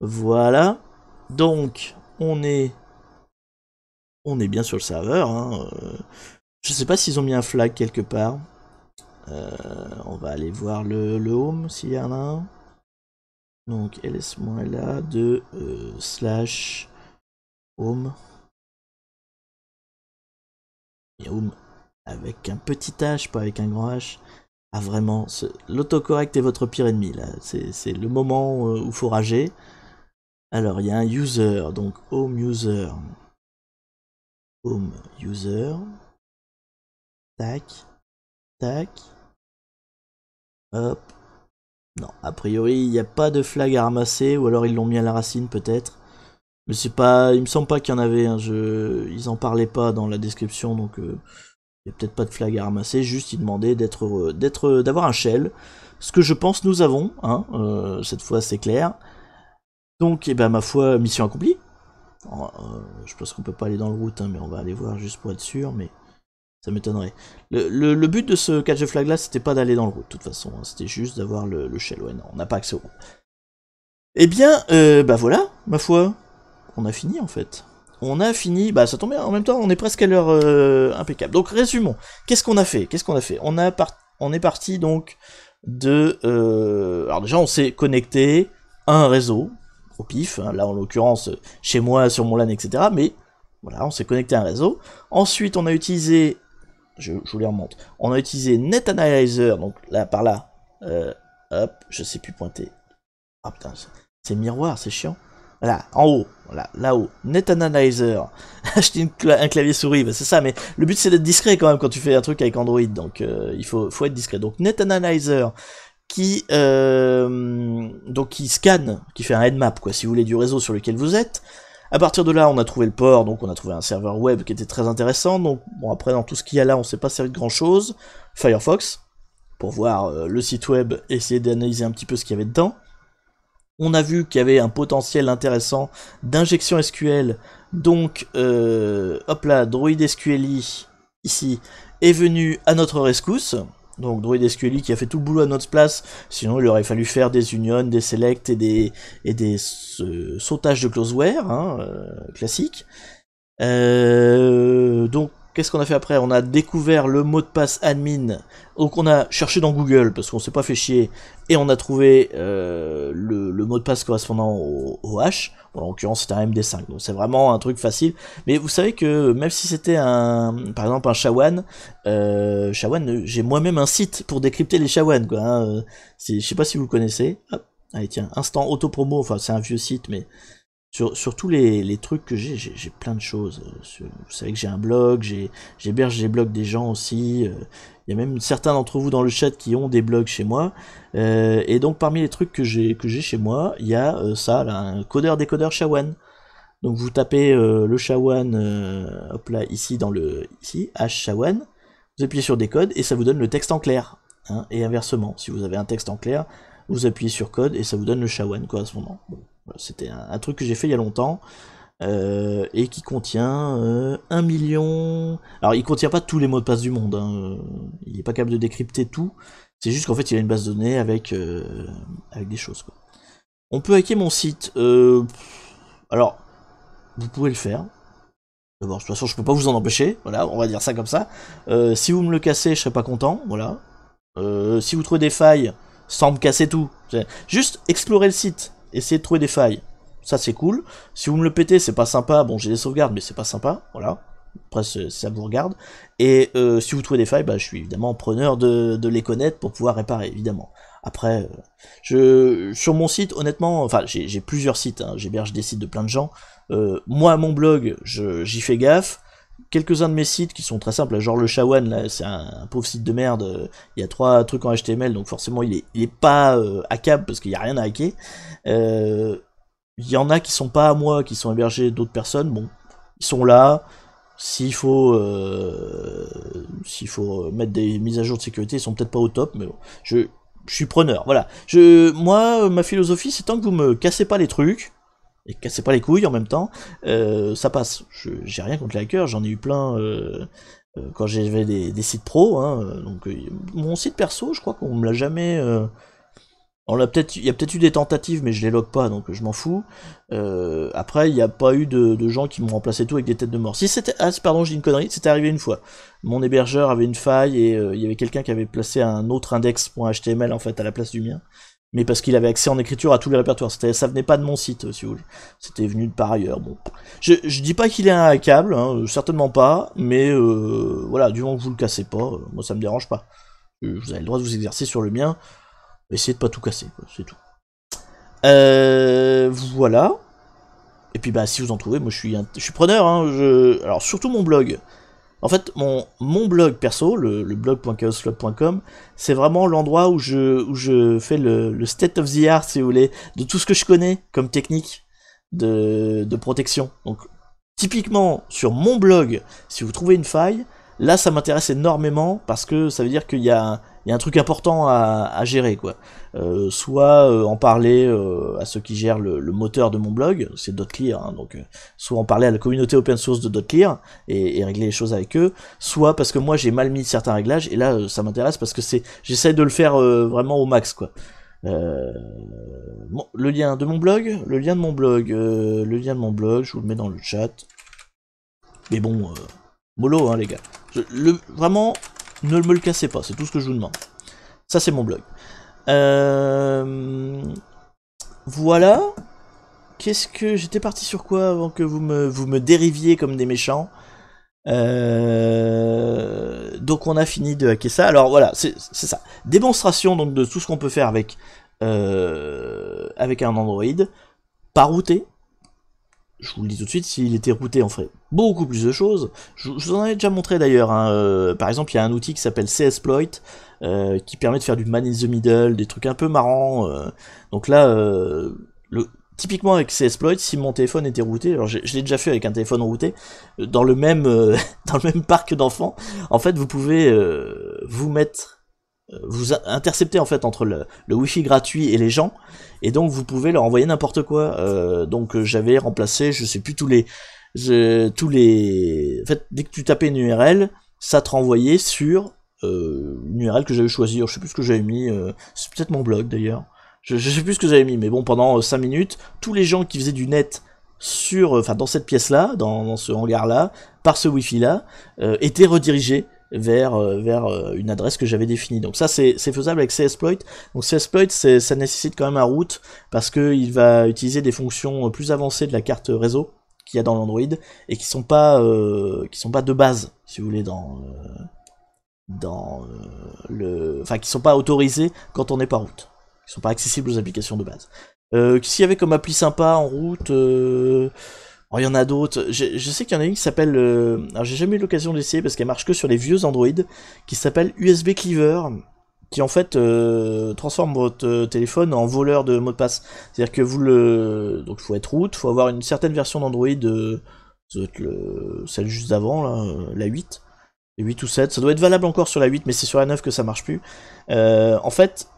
voilà, donc on est, on est bien sur le serveur, hein. euh, je sais pas s'ils ont mis un flag quelque part, euh, on va aller voir le, le home s'il y en a un, donc L S-L A de euh, slash home, et home, avec un petit H, pas avec un grand H. Ah vraiment, l'autocorrect est votre pire ennemi là. C'est le moment où il faut rager. Alors il y a un user, donc home user. Home user. Tac. Tac. Hop. Non, a priori il n'y a pas de flag à ramasser, ou alors ils l'ont mis à la racine peut-être. Mais c'est pas. Il me semble pas qu'il y en avait, hein. Je... Ils en parlaient pas dans la description, donc. Euh... Il n'y a peut-être pas de flag à ramasser, juste il demandait d'être, d'être, d'avoir un shell. Ce que je pense nous avons, hein, euh, cette fois c'est clair. Donc, eh ben, ma foi, mission accomplie. Alors, euh, je pense qu'on peut pas aller dans le route, hein, mais on va aller voir juste pour être sûr, mais ça m'étonnerait. Le, le, le but de ce catch de flag là, c'était pas d'aller dans le route, de toute façon, hein, c'était juste d'avoir le, le shell. Ouais, non, on n'a pas accès au route. Eh bien, euh, bah voilà, ma foi, on a fini en fait. On a fini, bah ça tombe bien, en même temps on est presque à l'heure euh, impeccable. Donc résumons, qu'est-ce qu'on a fait? Qu'est-ce qu'on a fait on, a par... on est parti donc de... Euh... Alors déjà on s'est connecté à un réseau, au pif, hein, là en l'occurrence chez moi, sur mon LAN, et cetera. Mais voilà, on s'est connecté à un réseau. Ensuite on a utilisé, je, je vous les remonte, on a utilisé NetAnalyzer, donc là par là, euh, hop, je sais plus pointer. Ah putain, c'est miroir, c'est chiant. Voilà, en haut, voilà, là-haut, NetAnalyzer, acheter un clavier souris, ben c'est ça, mais le but c'est d'être discret quand même quand tu fais un truc avec Android, donc euh, il faut, faut être discret. Donc NetAnalyzer qui, euh, donc, qui scanne, qui fait un headmap, quoi, si vous voulez, du réseau sur lequel vous êtes. À partir de là, on a trouvé le port, donc on a trouvé un serveur web qui était très intéressant, donc bon, après dans tout ce qu'il y a là, on ne s'est pas servi de grand-chose. Firefox, pour voir euh, le site web, essayer d'analyser un petit peu ce qu'il y avait dedans. On a vu qu'il y avait un potentiel intéressant d'injection S Q L, donc euh, hop là, DroidSQLi ici est venu à notre rescousse, donc DroidSQLi qui a fait tout le boulot à notre place, sinon il aurait fallu faire des unions, des selects et des, et des euh, sautages de closeware, hein, euh, classique. Euh, donc qu'est-ce qu'on a fait après? On a découvert le mot de passe admin, donc on a cherché dans Google, parce qu'on s'est pas fait chier, et on a trouvé euh, le, le mot de passe correspondant au, au hash, bon, en l'occurrence c'était un M D cinq, donc c'est vraiment un truc facile, mais vous savez que même si c'était un, par exemple un Chawan, euh, Chawan, j'ai moi-même un site pour décrypter les Chawan, quoi, hein, je sais pas si vous le connaissez, hop, allez tiens, instant auto-promo, enfin c'est un vieux site, mais... Sur, sur tous les, les trucs que j'ai, j'ai plein de choses. Sur, vous savez que j'ai un blog, j'héberge les blogs des gens aussi. Il euh, y a même certains d'entre vous dans le chat qui ont des blogs chez moi. Euh, et donc parmi les trucs que j'ai que j'ai chez moi, il y a euh, ça, là, un codeur-décodeur Chawan. Donc vous tapez euh, le Chawan, euh, hop là, ici, dans le ici, H-Chawan, vous appuyez sur décode et ça vous donne le texte en clair. Hein, et inversement, si vous avez un texte en clair, vous appuyez sur code et ça vous donne le Chawan correspondant. Bon. C'était un, un truc que j'ai fait il y a longtemps euh, et qui contient euh, un million. Alors il contient pas tous les mots de passe du monde, hein. Il n'est pas capable de décrypter tout. C'est juste qu'en fait il a une base de données avec, euh, avec des choses, quoi. On peut hacker mon site. Euh, alors vous pouvez le faire. D'abord de toute façon je peux pas vous en empêcher. Voilà, on va dire ça comme ça. Euh, si vous me le cassez, je serai pas content. Voilà. Euh, si vous trouvez des failles, sans me casser tout. Juste explorer le site. Essayez de trouver des failles, ça c'est cool. Si vous me le pétez, c'est pas sympa. Bon, j'ai des sauvegardes, mais c'est pas sympa. Voilà. Après, ça vous regarde. Et euh, si vous trouvez des failles, bah, je suis évidemment preneur de, de les connaître pour pouvoir réparer, évidemment. Après, je, sur mon site, honnêtement, enfin, j'ai plusieurs sites. Hein, j'héberge des sites de plein de gens. Euh, moi, mon blog, j'y fais gaffe. quelques-uns de mes sites qui sont très simples, genre le Chawan, là, c'est un, un pauvre site de merde, il y a trois trucs en H T M L, donc forcément il est, il est pas euh, hackable parce qu'il n'y a rien à hacker. Euh, il y en a qui sont pas à moi, qui sont hébergés d'autres personnes, bon, ils sont là. S'il faut, euh, s'il faut mettre des mises à jour de sécurité, ils sont peut-être pas au top, mais bon, je, je suis preneur, voilà. Je, moi, ma philosophie, c'est tant que vous me cassez pas les trucs, et cassez pas les couilles en même temps, euh, ça passe. J'ai rien contre les hackers, j'en ai eu plein euh, euh, quand j'avais des, des sites pro, hein, donc euh, mon site perso, je crois qu'on me l'a jamais... Euh, on l'a peut-être, il y a peut-être eu des tentatives, mais je les log pas, donc je m'en fous. Euh, après, il n'y a pas eu de, de gens qui m'ont remplacé tout avec des têtes de mort. Si c'était, ah, pardon, j'ai dit une connerie, c'était arrivé une fois. Mon hébergeur avait une faille et euh, il y avait quelqu'un qui avait placé un autre index.html en fait à la place du mien, mais parce qu'il avait accès en écriture à tous les répertoires. C'était, ça venait pas de mon site, euh, si vous voulez. C'était venu de par ailleurs. Bon, je, je dis pas qu'il est hackable, hein, certainement pas, mais euh, voilà, du moment que vous le cassez pas, euh, moi ça me dérange pas. Euh, vous avez le droit de vous exercer sur le mien. Essayez de pas tout casser, c'est tout. Euh, voilà. Et puis bah si vous en trouvez, moi je suis, un... je suis preneur. Hein, je... Alors surtout mon blog. En fait, mon, mon blog perso, le, le blog point chaoslog point com, c'est vraiment l'endroit où je, où je fais le, le state of the art, si vous voulez, de tout ce que je connais comme technique de, de protection. Donc typiquement sur mon blog, si vous trouvez une faille, là ça m'intéresse énormément parce que ça veut dire qu'il y a un... Il y a un truc important à, à gérer, quoi. Euh, soit euh, en parler euh, à ceux qui gèrent le, le moteur de mon blog, c'est DotClear, hein, donc euh, soit en parler à la communauté open source de DotClear et, et régler les choses avec eux, soit parce que moi j'ai mal mis certains réglages, et là euh, ça m'intéresse parce que c'est j'essaie de le faire euh, vraiment au max, quoi. Euh, bon, le lien de mon blog, le lien de mon blog, euh, le lien de mon blog, je vous le mets dans le chat. Mais bon, euh, mollo, hein, les gars. Je, le, vraiment... Ne me le cassez pas, c'est tout ce que je vous demande. Ça, c'est mon blog. Euh... Voilà. Qu'est-ce que... J'étais parti sur quoi avant que vous me, vous me dériviez comme des méchants. Euh... Donc, on a fini de hacker ça. Alors, voilà, c'est ça. Démonstration donc de tout ce qu'on peut faire avec, euh... avec un Android. Pas routé. Je vous le dis tout de suite, s'il était routé, on ferait beaucoup plus de choses. Je, je vous en avais déjà montré d'ailleurs. Hein, euh, par exemple, il y a un outil qui s'appelle CSploit, euh, qui permet de faire du man in the middle, des trucs un peu marrants. Euh, donc là, euh, le, typiquement avec CSploit, si mon téléphone était routé, alors je, je l'ai déjà fait avec un téléphone routé, dans le même, euh, dans le même parc d'enfants, en fait, vous pouvez euh, vous mettre... vous interceptez en fait entre le, le wifi gratuit et les gens, et donc vous pouvez leur envoyer n'importe quoi. Euh, donc j'avais remplacé, je sais plus tous les, je, tous les, en fait dès que tu tapais une U R L, ça te renvoyait sur euh, une U R L que j'avais choisie. Je sais plus ce que j'avais mis, euh, c'est peut-être mon blog d'ailleurs. Je, je sais plus ce que j'avais mis, mais bon, pendant cinq minutes, tous les gens qui faisaient du net sur, enfin dans cette pièce là, dans, dans ce hangar là, par ce wifi là, euh, étaient redirigés vers vers une adresse que j'avais définie. Donc ça c'est faisable avec CSploit. Donc CSploit, ça nécessite quand même un root parce que il va utiliser des fonctions plus avancées de la carte réseau qu'il y a dans l'Android et qui sont pas euh, qui sont pas de base, si vous voulez, dans euh, dans euh, le enfin qui sont pas autorisées quand on n'est pas root. Qui sont pas accessibles aux applications de base. Euh, qu'est-ce qu'il y avait comme appli sympa en route euh... Oh, il y en a d'autres. Je, je sais qu'il y en a une qui s'appelle... Euh, alors, j'ai jamais eu l'occasion d'essayer parce qu'elle marche que sur les vieux Android, qui s'appelle U S B Cleaver, qui en fait euh, transforme votre téléphone en voleur de mots de passe. C'est-à-dire que vous le... Donc, il faut être root, il faut avoir une certaine version d'Android, euh, ça doit être le, celle juste d'avant, là, la huit, la huit ou sept. Ça doit être valable encore sur la huit, mais c'est sur la neuf que ça marche plus. Euh, en fait...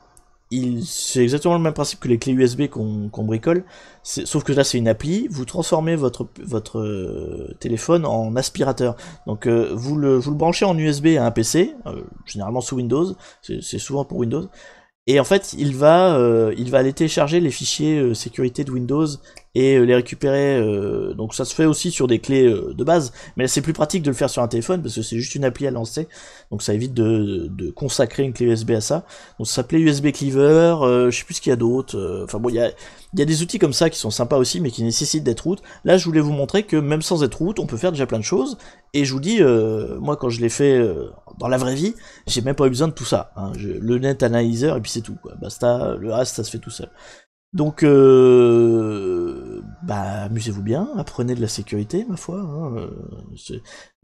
C'est exactement le même principe que les clés U S B qu'on qu'on bricole, sauf que là c'est une appli, vous transformez votre, votre euh, téléphone en aspirateur. Donc euh, vous, le, vous le branchez en U S B à un P C, euh, généralement sous Windows, c'est souvent pour Windows, et en fait il va, euh, il va aller télécharger les fichiers euh, sécurité de Windows et euh, les récupérer, euh, donc ça se fait aussi sur des clés euh, de base, mais c'est plus pratique de le faire sur un téléphone parce que c'est juste une appli à lancer, donc ça évite de, de consacrer une clé U S B à ça. Donc ça s'appelait U S B Cleaver, euh, je sais plus ce qu'il y a d'autre, enfin euh, bon, il y a, y a des outils comme ça qui sont sympas aussi mais qui nécessitent d'être root. Là je voulais vous montrer que même sans être root on peut faire déjà plein de choses, et je vous dis, euh, moi quand je l'ai fait euh, dans la vraie vie, j'ai même pas eu besoin de tout ça, hein. Je, le NetAnalyzer et puis c'est tout, quoi. Basta, le reste ça se fait tout seul. Donc, euh, bah amusez-vous bien, apprenez de la sécurité, ma foi. Hein, euh,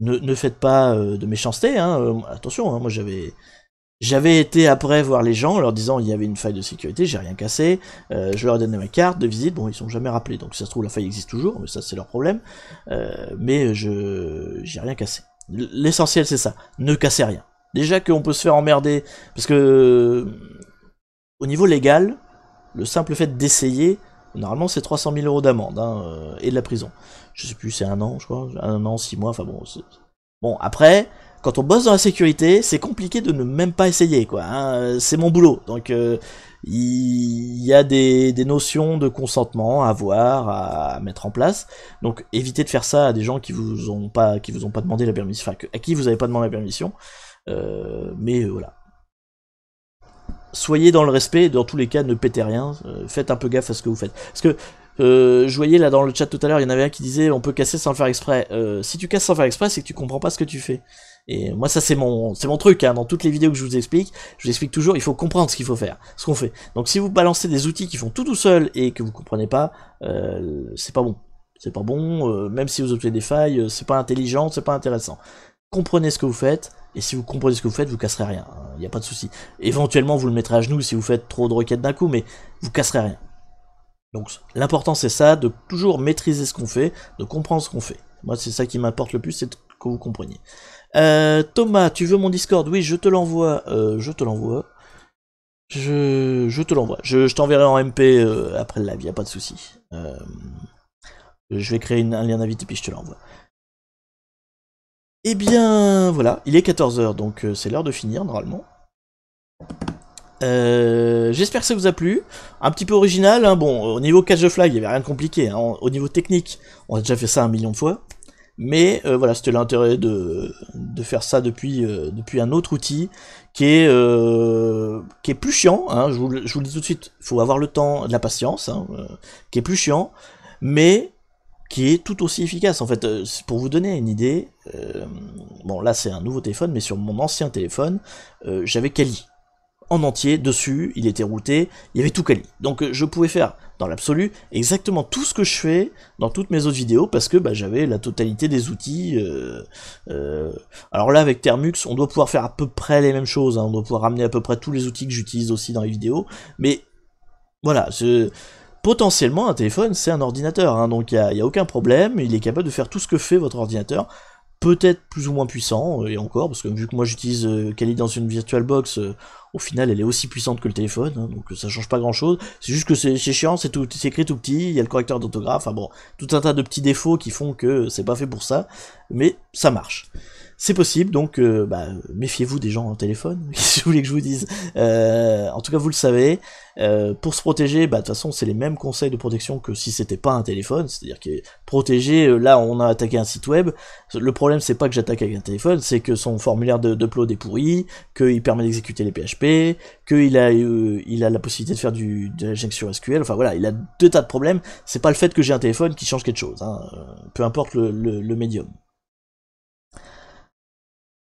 ne, ne faites pas euh, de méchanceté, hein, euh, attention, hein, moi j'avais... J'avais été après voir les gens en leur disant il y avait une faille de sécurité, j'ai rien cassé, euh, je leur ai donné ma carte de visite, bon ils sont jamais rappelés, donc si ça se trouve la faille existe toujours, mais ça c'est leur problème, euh, mais je j'ai rien cassé. L'essentiel c'est ça, ne cassez rien. Déjà qu'on peut se faire emmerder, parce que au niveau légal, le simple fait d'essayer, normalement c'est trois cent mille euros d'amende, hein, et de la prison. Je sais plus, c'est un an je crois, un an, six mois, enfin bon... Bon après... Quand on bosse dans la sécurité, c'est compliqué de ne même pas essayer, quoi. Hein, c'est mon boulot, donc euh, il y a des, des notions de consentement à avoir, à mettre en place. Donc évitez de faire ça à des gens qui vous ont pas, qui vous ont pas demandé la permission, enfin à qui vous n'avez pas demandé la permission. Euh, mais euh, voilà. Soyez dans le respect, dans tous les cas, ne pétez rien. Euh, faites un peu gaffe à ce que vous faites, parce que. Euh, je voyais là dans le chat tout à l'heure, il y en avait un qui disait on peut casser sans le faire exprès. Euh, si tu casses sans le faire exprès, c'est que tu comprends pas ce que tu fais. Et moi ça c'est mon c'est mon truc, hein. Dans toutes les vidéos que je vous explique, je vous explique toujours, il faut comprendre ce qu'il faut faire, ce qu'on fait. Donc si vous balancez des outils qui font tout tout seul et que vous comprenez pas, euh, c'est pas bon. C'est pas bon, euh, même si vous obtenez des failles, euh, c'est pas intelligent, c'est pas intéressant. Comprenez ce que vous faites, et si vous comprenez ce que vous faites, vous casserez rien. Il n'y a pas de souci. Éventuellement vous le mettrez à genoux si vous faites trop de requêtes d'un coup, mais vous casserez rien. Donc l'important c'est ça, de toujours maîtriser ce qu'on fait, de comprendre ce qu'on fait. Moi c'est ça qui m'importe le plus, c'est que vous compreniez. Euh, Thomas, tu veux mon Discord? Oui, je te l'envoie, euh, je te l'envoie. Je, je te l'envoie, je, je t'enverrai en M P euh, après le live, y a pas de souci. Euh, je vais créer une, un lien d'invite et puis je te l'envoie. Eh bien voilà, il est quatorze heures, donc euh, c'est l'heure de finir normalement. Euh, j'espère que ça vous a plu, un petit peu original, hein. Bon, au niveau catch the flag, il n'y avait rien de compliqué, hein. Au niveau technique, on a déjà fait ça un million de fois, mais euh, voilà, c'était l'intérêt de, de faire ça depuis, euh, depuis un autre outil, qui est, euh, qui est plus chiant, hein. Je vous, je vous le dis tout de suite, il faut avoir le temps, de la patience, hein, euh, qui est plus chiant, mais qui est tout aussi efficace en fait. Euh, pour vous donner une idée, euh, bon là c'est un nouveau téléphone, mais sur mon ancien téléphone, euh, j'avais Kali. En entier, dessus, il était routé, il y avait tout Kali. Donc je pouvais faire, dans l'absolu, exactement tout ce que je fais dans toutes mes autres vidéos, parce que bah, j'avais la totalité des outils. Euh, euh. Alors là, avec Termux, on doit pouvoir faire à peu près les mêmes choses, hein. On doit pouvoir ramener à peu près tous les outils que j'utilise aussi dans les vidéos, mais voilà, potentiellement, un téléphone, c'est un ordinateur, hein. Donc il n'y a, a aucun problème, il est capable de faire tout ce que fait votre ordinateur, peut-être plus ou moins puissant, et encore, parce que vu que moi j'utilise euh, Kali dans une VirtualBox, euh, au final elle est aussi puissante que le téléphone, hein, donc ça change pas grand chose, c'est juste que c'est chiant, c'est écrit tout petit, il y a le correcteur d'orthographe, enfin bon, tout un tas de petits défauts qui font que c'est pas fait pour ça, mais ça marche. C'est possible, donc euh, bah, méfiez-vous des gens en téléphone, si vous voulez que je vous dise. Euh, en tout cas, vous le savez, euh, pour se protéger, bah, de toute façon, c'est les mêmes conseils de protection que si c'était pas un téléphone, c'est-à-dire que protéger, là, on a attaqué un site web, le problème, c'est pas que j'attaque avec un téléphone, c'est que son formulaire de d'upload est pourri, qu'il permet d'exécuter les P H P, qu'il a, euh, il a la possibilité de faire du, de l'injection S Q L, enfin voilà, il a deux tas de problèmes, c'est pas le fait que j'ai un téléphone qui change quelque chose, hein, peu importe le, le, le médium.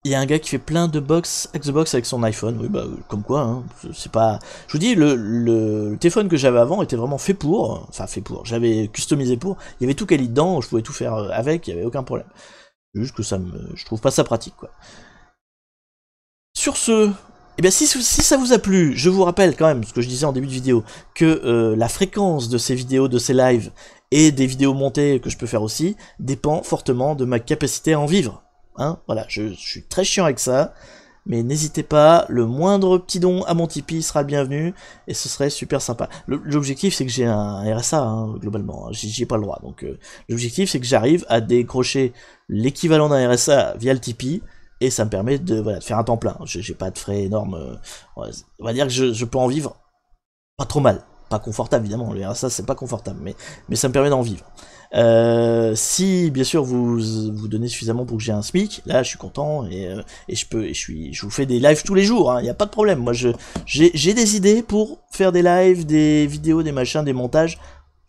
Il y a un gars qui fait plein de box, hack the box avec son iPhone, oui bah comme quoi, hein, c'est pas... Je vous dis, le, le, le téléphone que j'avais avant était vraiment fait pour, enfin fait pour, j'avais customisé pour, il y avait tout Kali dedans, je pouvais tout faire avec, il n'y avait aucun problème. Juste que ça me... je trouve pas ça pratique, quoi. Sur ce... Eh bien si, si ça vous a plu, je vous rappelle quand même ce que je disais en début de vidéo, que euh, la fréquence de ces vidéos, de ces lives, et des vidéos montées que je peux faire aussi, dépend fortement de ma capacité à en vivre. Hein, voilà, je, je suis très chiant avec ça, mais n'hésitez pas, le moindre petit don à mon Tipeee sera le bienvenu, et ce serait super sympa. L'objectif c'est que j'ai un R S A, hein, globalement, hein, j'y ai pas le droit, donc euh, l'objectif c'est que j'arrive à décrocher l'équivalent d'un R S A via le Tipeee, et ça me permet de, voilà, de faire un temps plein, j'ai pas de frais énormes, euh, on va dire que je, je peux en vivre pas trop mal, pas confortable évidemment, le R S A c'est pas confortable, mais, mais ça me permet d'en vivre. Euh, si bien sûr vous vous donnez suffisamment pour que j'ai un SMIC, là je suis content et, euh, et je peux et je suis je vous fais des lives tous les jours, il hein, n'y a pas de problème. Moi je j'ai des idées pour faire des lives, des vidéos, des machins, des montages,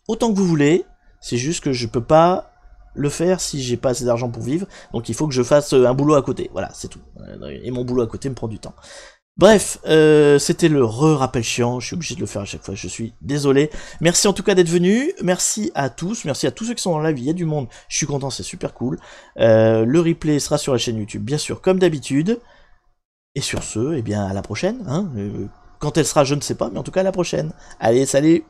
autant que vous voulez. C'est juste que je peux pas le faire si j'ai pas assez d'argent pour vivre, donc il faut que je fasse un boulot à côté. Voilà, c'est tout. Et mon boulot à côté me prend du temps. Bref, euh, c'était le re-rappel chiant, je suis obligé de le faire à chaque fois, je suis désolé. Merci en tout cas d'être venu, merci à tous, merci à tous ceux qui sont dans la vie, il y a du monde, je suis content, c'est super cool. Euh, le replay sera sur la chaîne YouTube, bien sûr, comme d'habitude. Et sur ce, eh bien à la prochaine, hein. Quand elle sera, je ne sais pas, mais en tout cas à la prochaine. Allez, salut!